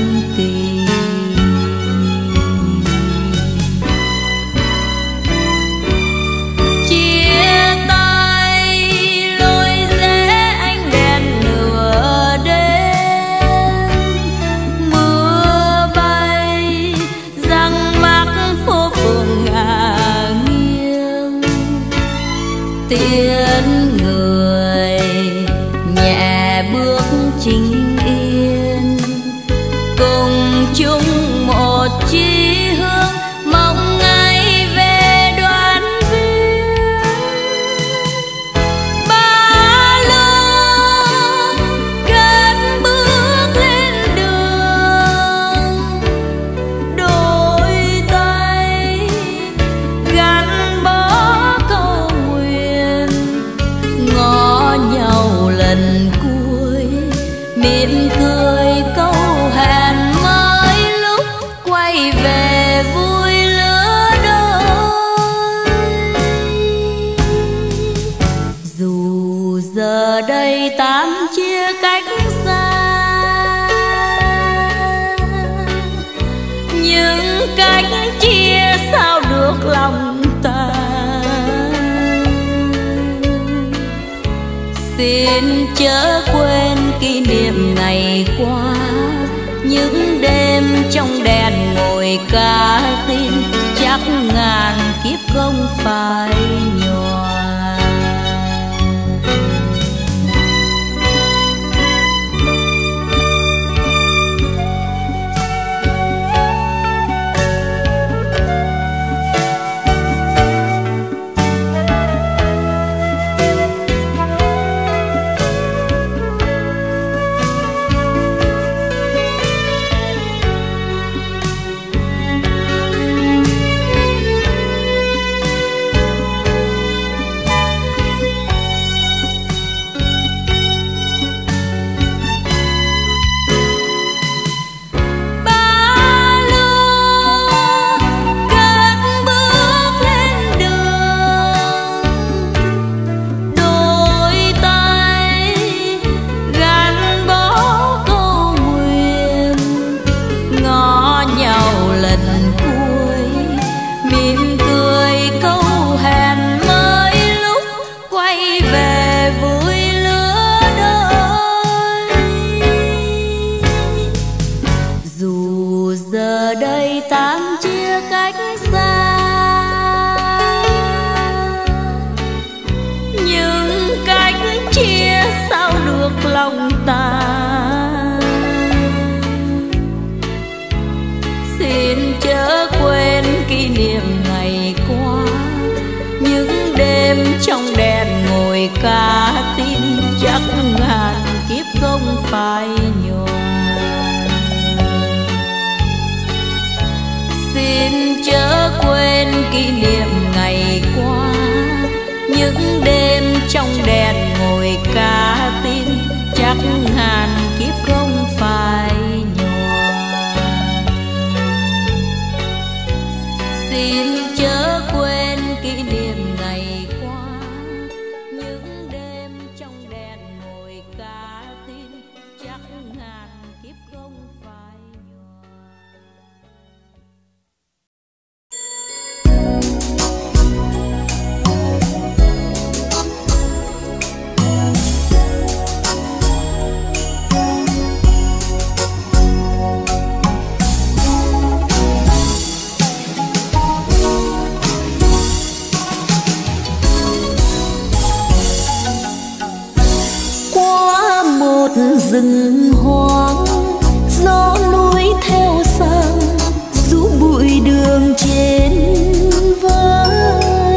kỳ. Tiến người nhẹ bước chính yên, cùng chung một chi hướng, mong ngày về đoàn viên. Ba lô cất bước lên đường, đôi tay gắn bó lần cuối mỉm cười câu hẹn mới lúc quay về vui lứa đôi. Dù giờ đây tám chia cách xa, nhưng cách chia sao được lòng ta. Xin chớ quên kỷ niệm ngày qua, những đêm trong đèn ngồi cá tin, chắc ngàn kiếp không phải nhòa. Đời tan chia cách xa, nhưng cách chia sao được lòng ta. Xin chớ quên kỷ niệm ngày qua, trong đèn ngồi cá tin, chắc ngàn kiếp không phải nhòa. Xin chớ quên kỷ niệm ngày qua, những đêm trong đèn ngồi cá tin, chắc ngàn kiếp không phải nhòa. Xin chớ quên kỷ niệm. Rừng hoang gió núi theo sang, rũ bụi đường trên vai,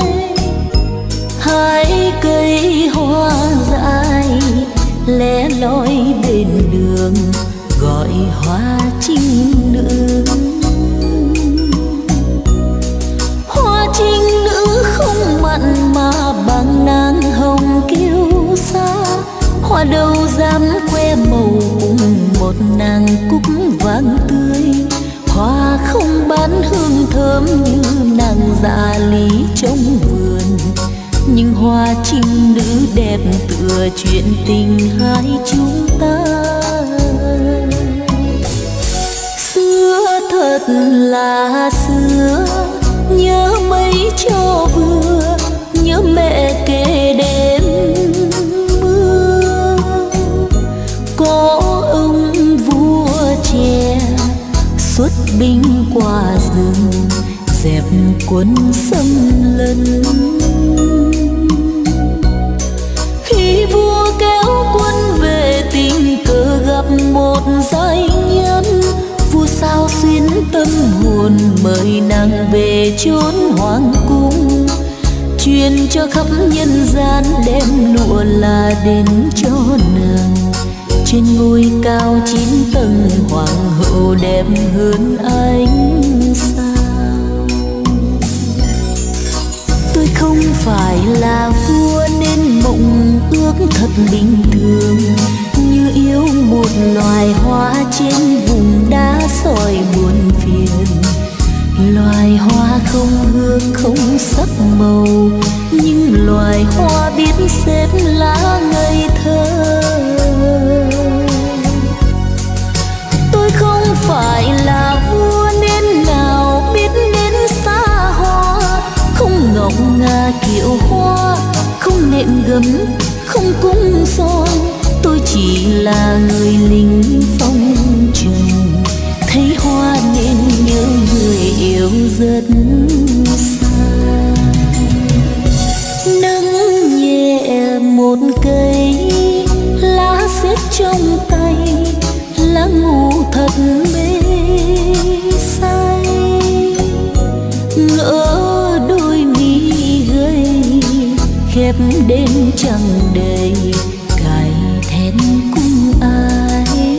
hai cây hoa dại lẻ loi bên đường gọi hoa trinh nữ. Hoa trinh nữ không mặn mà bằng nàng hồng kiêu sa, hoa đâu dám que màu cùng một nàng cúc vàng tươi. Hoa không bán hương thơm như nàng già lý trong vườn, nhưng hoa trinh nữ đẹp tựa chuyện tình hai chúng ta. Xưa thật là xưa, nhớ mấy cho vừa, nhớ mẹ kể đêm xuất binh qua rừng dẹp quân xâm lấn. Khi vua kéo quân về tình cờ gặp một giai nhân, vua sao xuyến tâm hồn mời nàng về chốn hoàng cung, truyền cho khắp nhân gian đem lụa là đến cho nàng. Trên ngôi cao 9 tầng hoàng hậu đẹp hơn ánh sao. Tôi không phải là vua nên mộng ước thật bình thường, như yêu một loài hoa trên vùng đá sỏi buồn phiền. Loài hoa không hương không sắc màu, nhưng loài hoa biết xếp lá ngây thơ. Không phải là vua nên nào biết đến xa hoa, không ngọc ngà kiệu hoa, không nệm gấm, không cung son. Tôi chỉ là người lính phong trần, thấy hoa nên nhớ người yêu rất xa. Nắng nhẹ một cây lá xếp trong tay, lá ngủ thật mê say, ngỡ đôi mi gầy khép đêm chẳng đầy cài thén cung ai.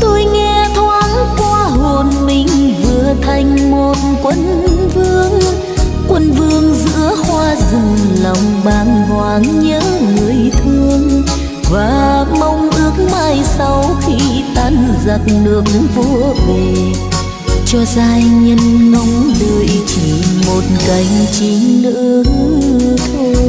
Tôi nghe thoáng qua hồn mình vừa thành một quân vương giữa hoa rừng, lòng bàng hoàng nhớ người thương và mong ước mai sau khi tan giặc nước vua về, cho giai nhân ngóng đợi chỉ một cánh chim nữ thôi.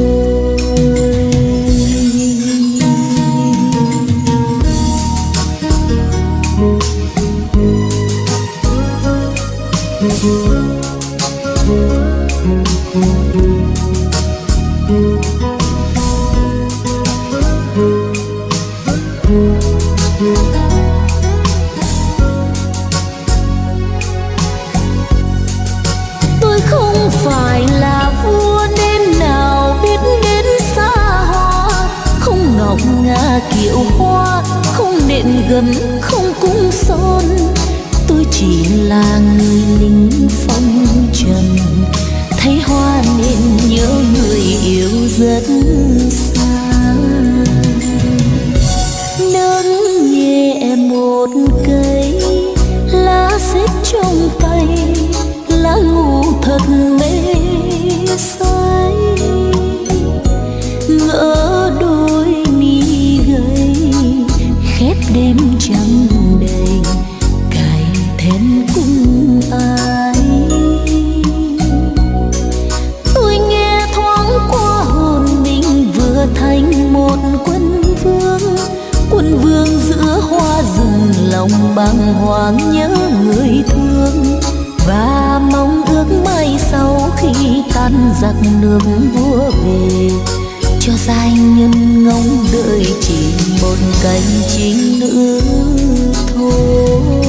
Kiệu hoa không nệm gấm không cung son, tôi chỉ là người lính phong trần, thấy hoa nên nhớ người yêu rất xa. Nắng nhẹ một cây, lá xếp trong tay, lá ngủ thật mê say. Ngỡ đôi mi gầy, khép đêm trắng đầy, cài thêm cung ai. Tôi nghe thoáng qua hồn mình vừa thành một quân vương giữa hoa rừng, lòng bàng hoàng nhớ người thương và mong ước mai sau khi tan giặc nước vua về, cho giai nhân ngóng đợi chỉ một cánh chính nữ thôi.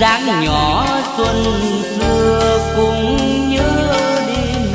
Dáng nhỏ xuân xưa cũng nhớ đêm.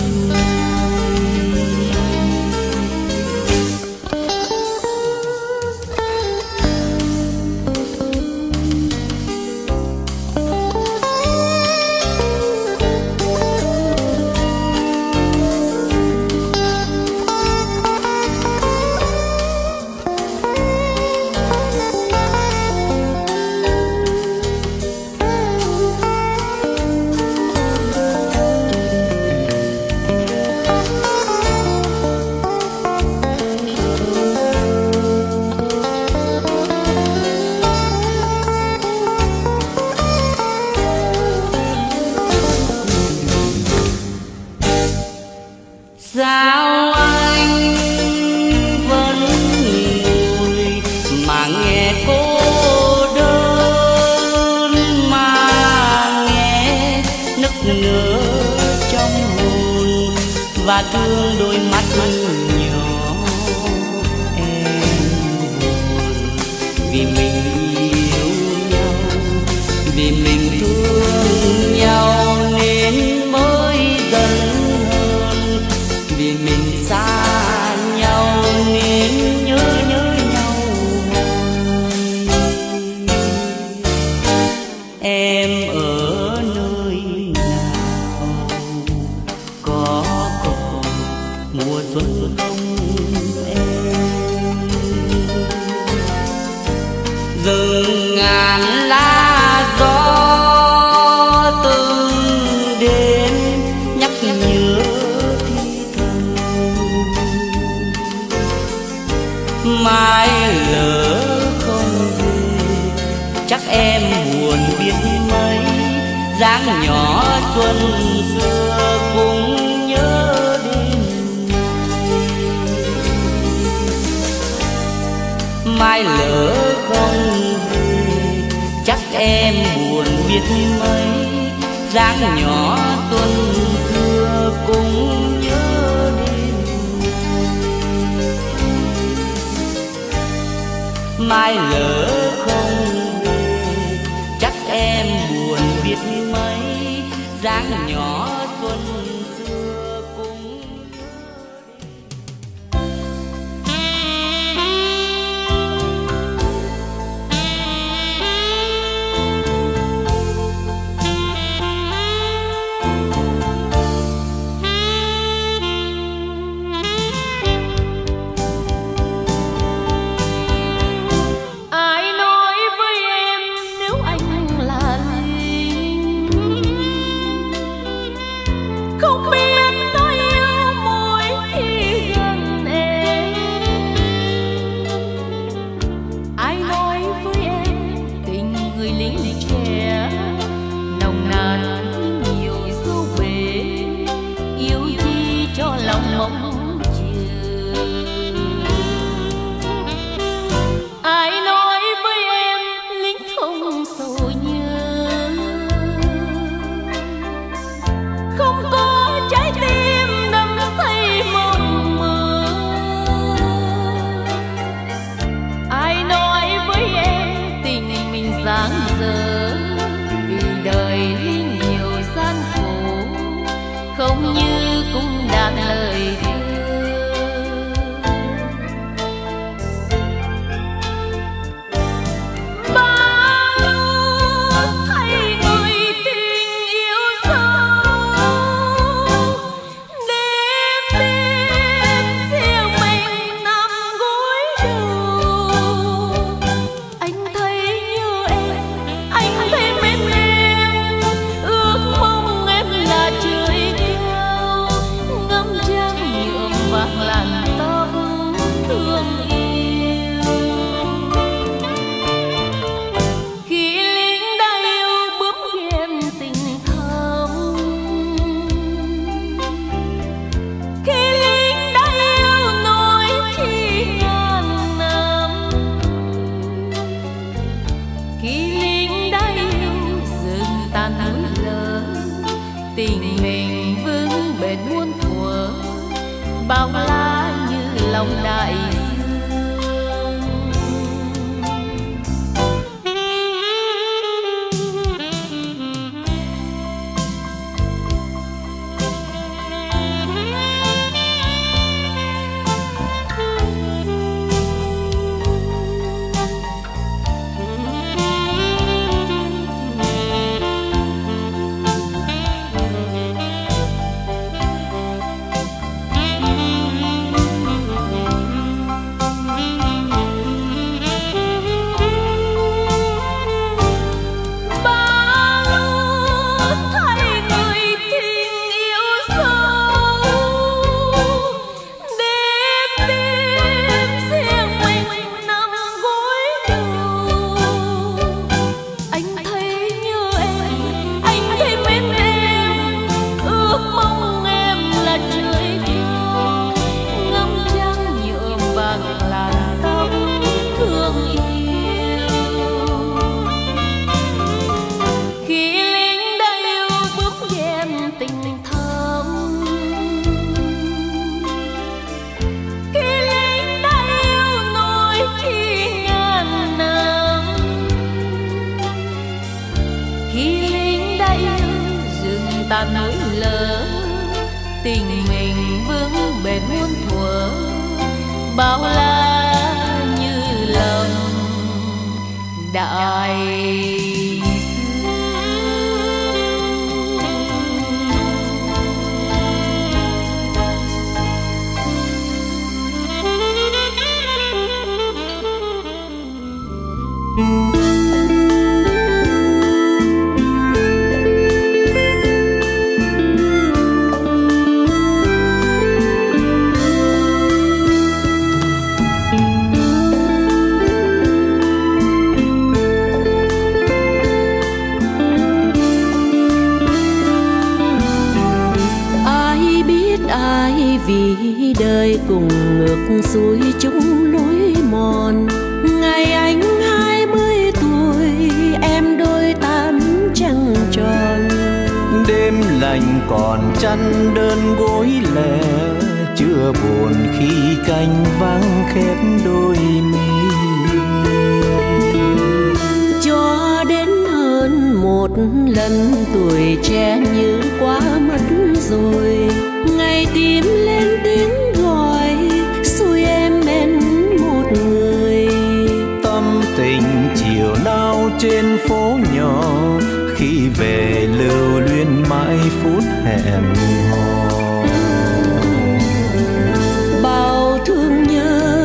Thương đôi mắt nhỏ em buồn vì mình yêu nhau, vì mình thương nhau nên mới dần hơn, vì mình xa nhau nên nhớ nhau. Em ở nơi nào có buồn biết mấy, dáng nhỏ xuân xưa cũng nhớ đến. Mai lỡ không về, chắc em buồn biết mấy, dáng nhỏ xuân xưa cũng nhớ đến. Mai lỡ dáng nhỏ xuân xưa cũng nhớ đến. Ai nói với em nếu anh là không biết nói yêu mỗi khi gần em. Ai nói với em tình người lính trẻ nồng nàn nhiều dấu bể, yêu chi cho lòng mong chờ. Ai nói với em lính không sầu nhớ, không có trái tim đắm say mộng mơ. Ai nói với em tình mình dang dở, vì đời nhiều gian khổ không như cũng đàn lời bao la như lòng đại ta nói lỡ, tình mình vững bền muôn thuở, bao la như lòng đại. vì đời cùng ngược xuôi chúng lối mòn. Ngày anh 20 tuổi em đôi tám trăng tròn, đêm lành còn chăn đơn gối lẻ, chưa buồn khi canh vắng khép đôi mi. Cho đến hơn một lần tuổi trẻ như quá mất rồi, ngày tím lên tiếng gọi xui em bên một người. Tâm tình chiều nào trên phố nhỏ, khi về lưu luyến mãi phút hẹn hò. Bao thương nhớ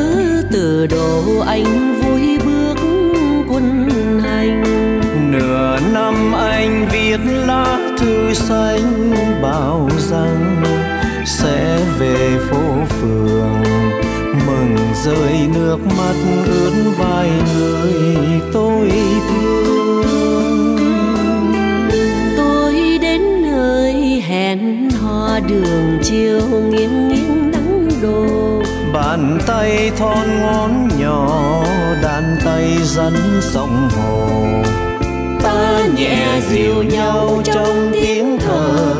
từ đầu anh vui bước quân hành, nửa năm anh viết lá thư xanh bao rằng sẽ về phố phường, mừng rơi nước mắt ướt vai người tôi thương. Tôi đến nơi hẹn hò đường chiều nghiêng nghiêng nắng đổ, bàn tay thon ngón nhỏ đàn tay rắn sông hồ. Ta nhẹ dịu nhau trong tiếng thở,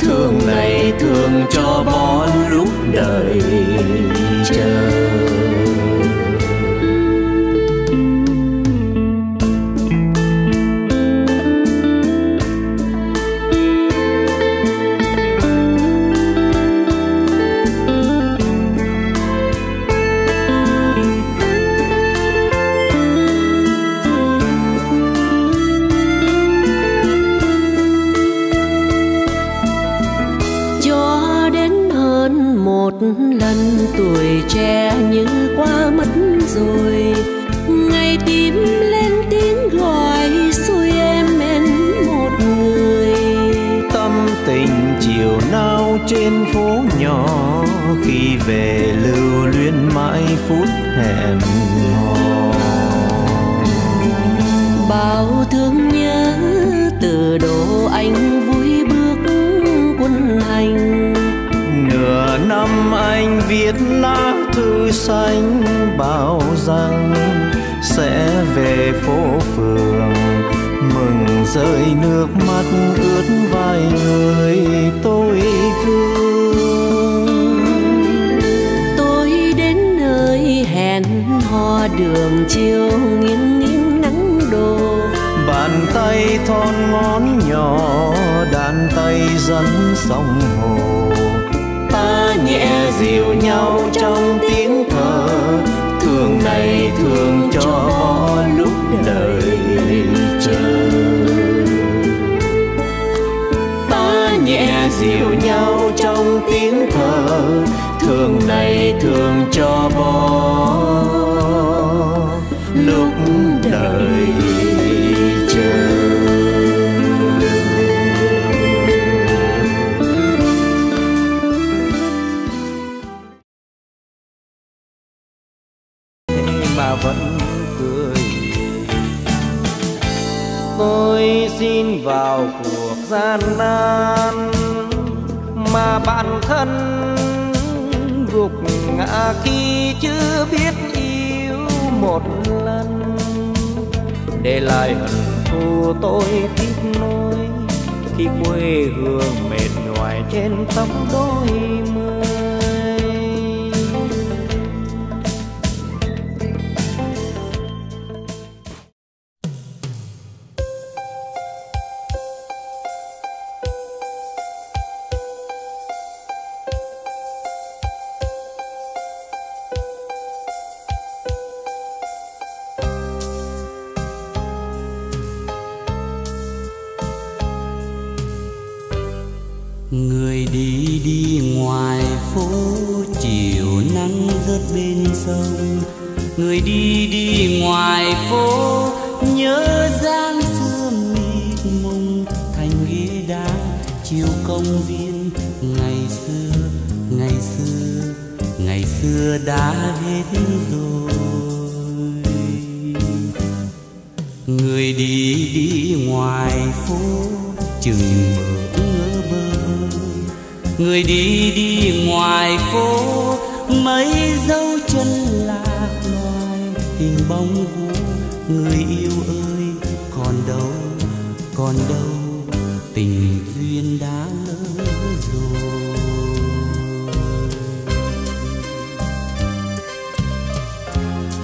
thương này thương cho bón lúc đời chờ. Lần tuổi trẻ như quá mất rồi, ngày tím lên tiếng gọi xui em bên một người. Tâm tình chiều nào trên phố nhỏ, khi về lưu luyến mãi phút hẹn hò. Bao thương nhớ từ đồ anh vui bước quân hành, nửa năm anh viết lá thư xanh bảo rằng sẽ về phố phường, mừng rơi nước mắt ướt vai người tôi thương. Tôi đến nơi hẹn hò đường chiều nghiêng nghiêng nắng đổ, bàn tay thon ngón nhỏ đàn tay dẫn sông hồ. Ta nhẹ dịu nhau trong tiếng thở, thương này thương cho lúc đời chờ. Ta nhẹ dịu nhau trong tiếng thở, thương này thương cho bỏ lúc đời chờ. Vẫn cười. Tôi xin vào cuộc gian nan mà bản thân gục ngã khi chưa biết yêu một lần, để lại hận thù tôi tiếc nuối khi quê hương mệt nhoài trên tấm đôi mươi. Người đi đi ngoài phố nhớ dáng sương mịt mùng thành ghế đá chiều công viên. Ngày xưa đã hết rồi. Người đi đi ngoài phố chừng ngỡ bơ vơ, người đi đi ngoài phố mấy dấu chân lạc loài, hình bóng vũ người yêu ơi còn đâu, còn đâu tình duyên đã lỡ rồi.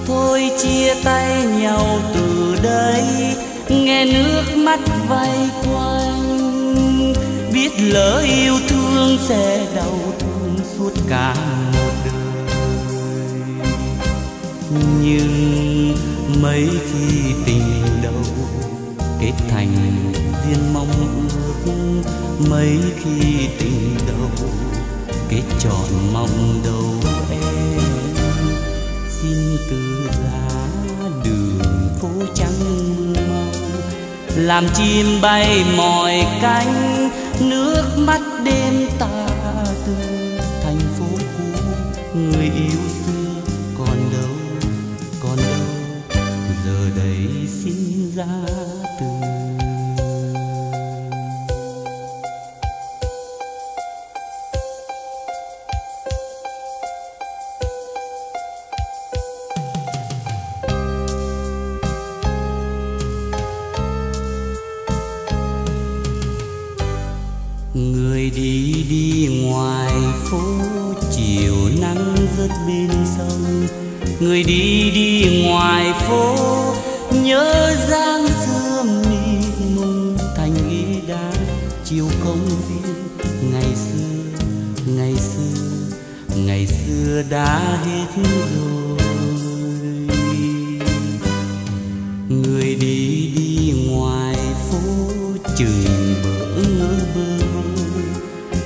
Thôi chia tay nhau từ đây, nghe nước mắt vây quanh, biết lỡ yêu thương sẽ đau thương suốt cả một đời. Nhưng mấy khi tình đầu kết thành duyên mong ước, mấy khi tình đầu kết trọn mong đầu em. Xin từ giá đường phố trắng mưa, làm chim bay mỏi cánh, nước mắt đêm tà tư thành phố cũ người yêu xưa còn đâu, còn đâu giờ đây xin ra từ. Người đi đi ngoài phố, chiều nắng rớt bên sông, người đi đi ngoài phố nhớ dáng xưa mịn mùng thành ý đá chiều công viên. Ngày xưa, ngày xưa, ngày xưa đã hết rồi. Người đi đi ngoài phố chừng bỡ ngỡ bơ,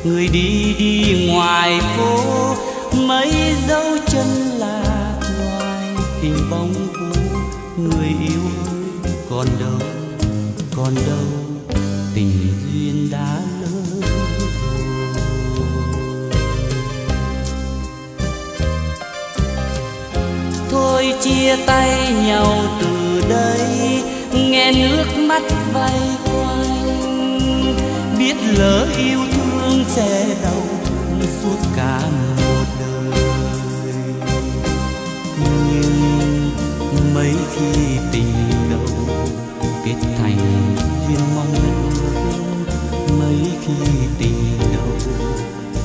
người đi đi ngoài phố mấy dấu chân lạc loài, hình bóng cũ người yêu ơi còn đâu, còn đâu tình duyên đã lỡ rồi. Thôi chia tay nhau từ đây, nghe nước mắt vây quanh, biết lỡ yêu thương sẽ đau suốt cả một đời. Nhưng mấy khi tình đầu kết thành duyên mong ước, mấy khi tình đầu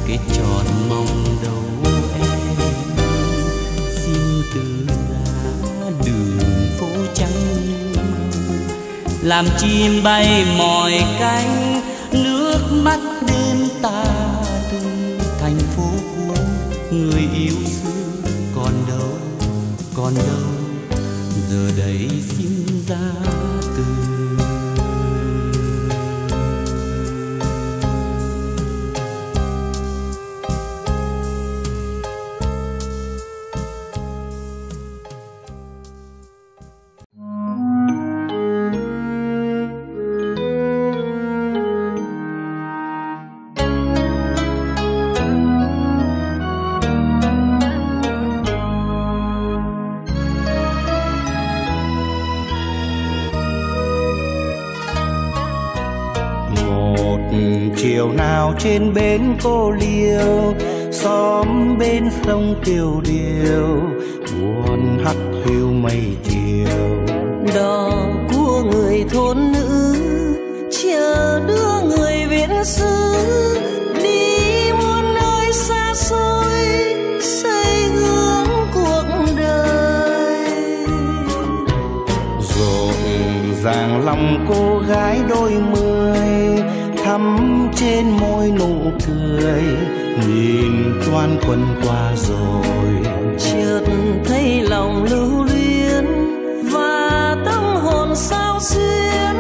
kết trọn mong đầu em. Xin từ giá đường phố trắng, làm chim bay mỏi cánh, nước mắt đêm ta từng thành phố cũ người yêu xưa còn đâu, còn đâu giờ đây xin ra từ. Trên bến Cô Liêu, xóm bên sông Kiều Điêu, buồn hắt hiu mây chiều. Đò của người thôn nữ chờ đưa người viễn xứ, đi muôn nơi xa xôi xây hướng cuộc đời. Rộn ràng lòng cô gái đôi mươi, thắm trên môi nụ cười, nhìn toan quân qua rồi chợt thấy lòng lưu luyến và tâm hồn sao xuyến.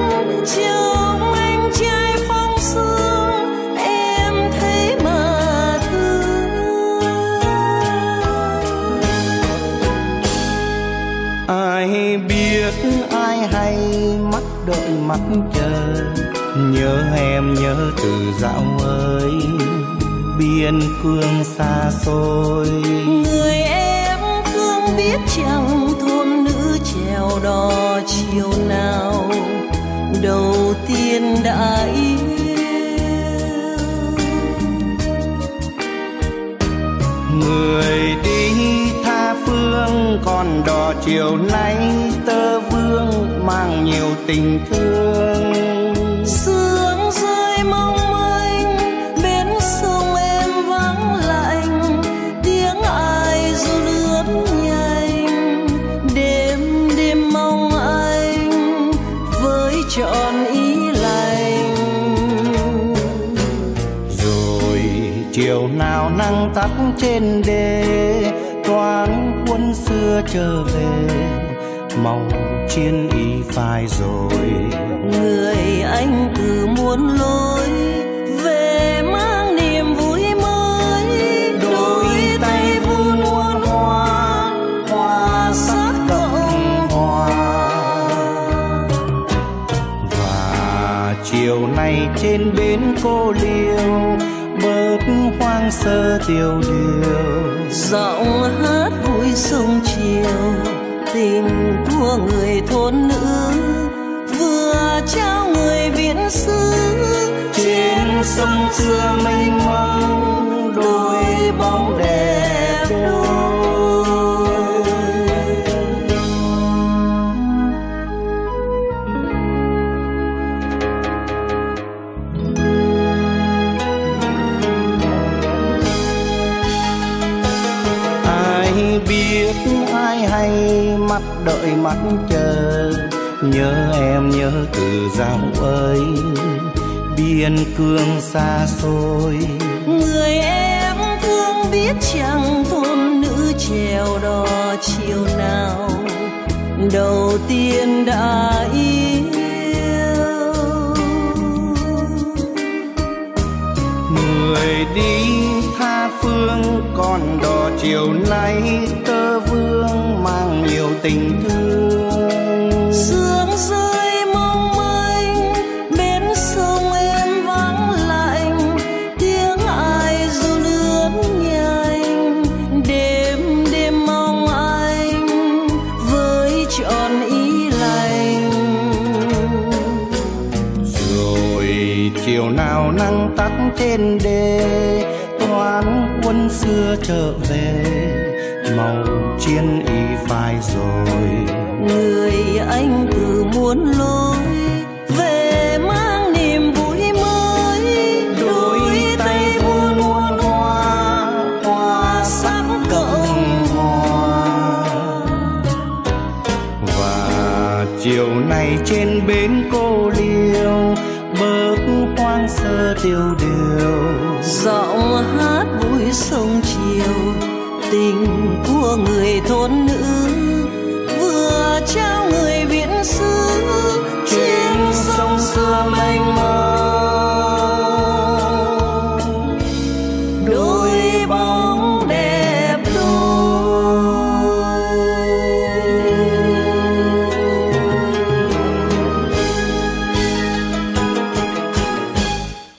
Trông anh trai phong sương em thấy mà thương. Ai biết ai hay mắt đợi mắt chờ, nhớ em nhớ từ dạo ơi biên cương xa xôi. Người em thương biết chàng thôn nữ chèo đò chiều nào đầu tiên đã yêu. chiều nay tơ vương mang nhiều tình thương. Sương rơi mong manh, bến sông em vắng lạnh, tiếng ai du lướt nhanh. Đêm đêm mong anh với trọn ý lành. Rồi chiều nào nắng tắt trên đê, toán quân xưa trở về, màu chiến y phai rồi. Người anh cứ muốn lối về mang niềm vui mới. Đôi tay vun muôn hoa, hoa sắc cộng hòa. Và chiều nay trên bến cô liêu, bớt hoang sơ tiêu điều, giọng hát vui sông chiều. Tình của người thôn nữ vừa trao người viễn xứ. Trên sông xưa mênh mông đôi bóng đẹp đôi. Ai biết ai hay mắt đợi mắt chờ, nhớ em nhớ từ dòng ơi biên cương xa xôi. Người em thương biết chẳng thôn nữ trèo đò chiều nào đầu tiên đã yêu. Người đi tha phương còn đò chiều nay tơ vương mang nhiều tình thương. Sương rơi mong manh, bến sông em vắng lạnh, tiếng ai du lướt nhanh. Đêm đêm mong anh với trọn ý lành. Rồi chiều nào nắng tắt trên đê, toán quân xưa trở về, màu chiến y phai rồi. Người anh cứ muốn lối về mang niềm vui mới. Đôi tay buôn muôn hoa, hoa sắc cộng hòa. Và chiều nay trên bến cô liêu, bớt hoang sơ tiêu điều, giọng hát vui sông chiều. Tình của người thôn nữ vừa trao người viễn xứ. Trên sông xưa mênh mông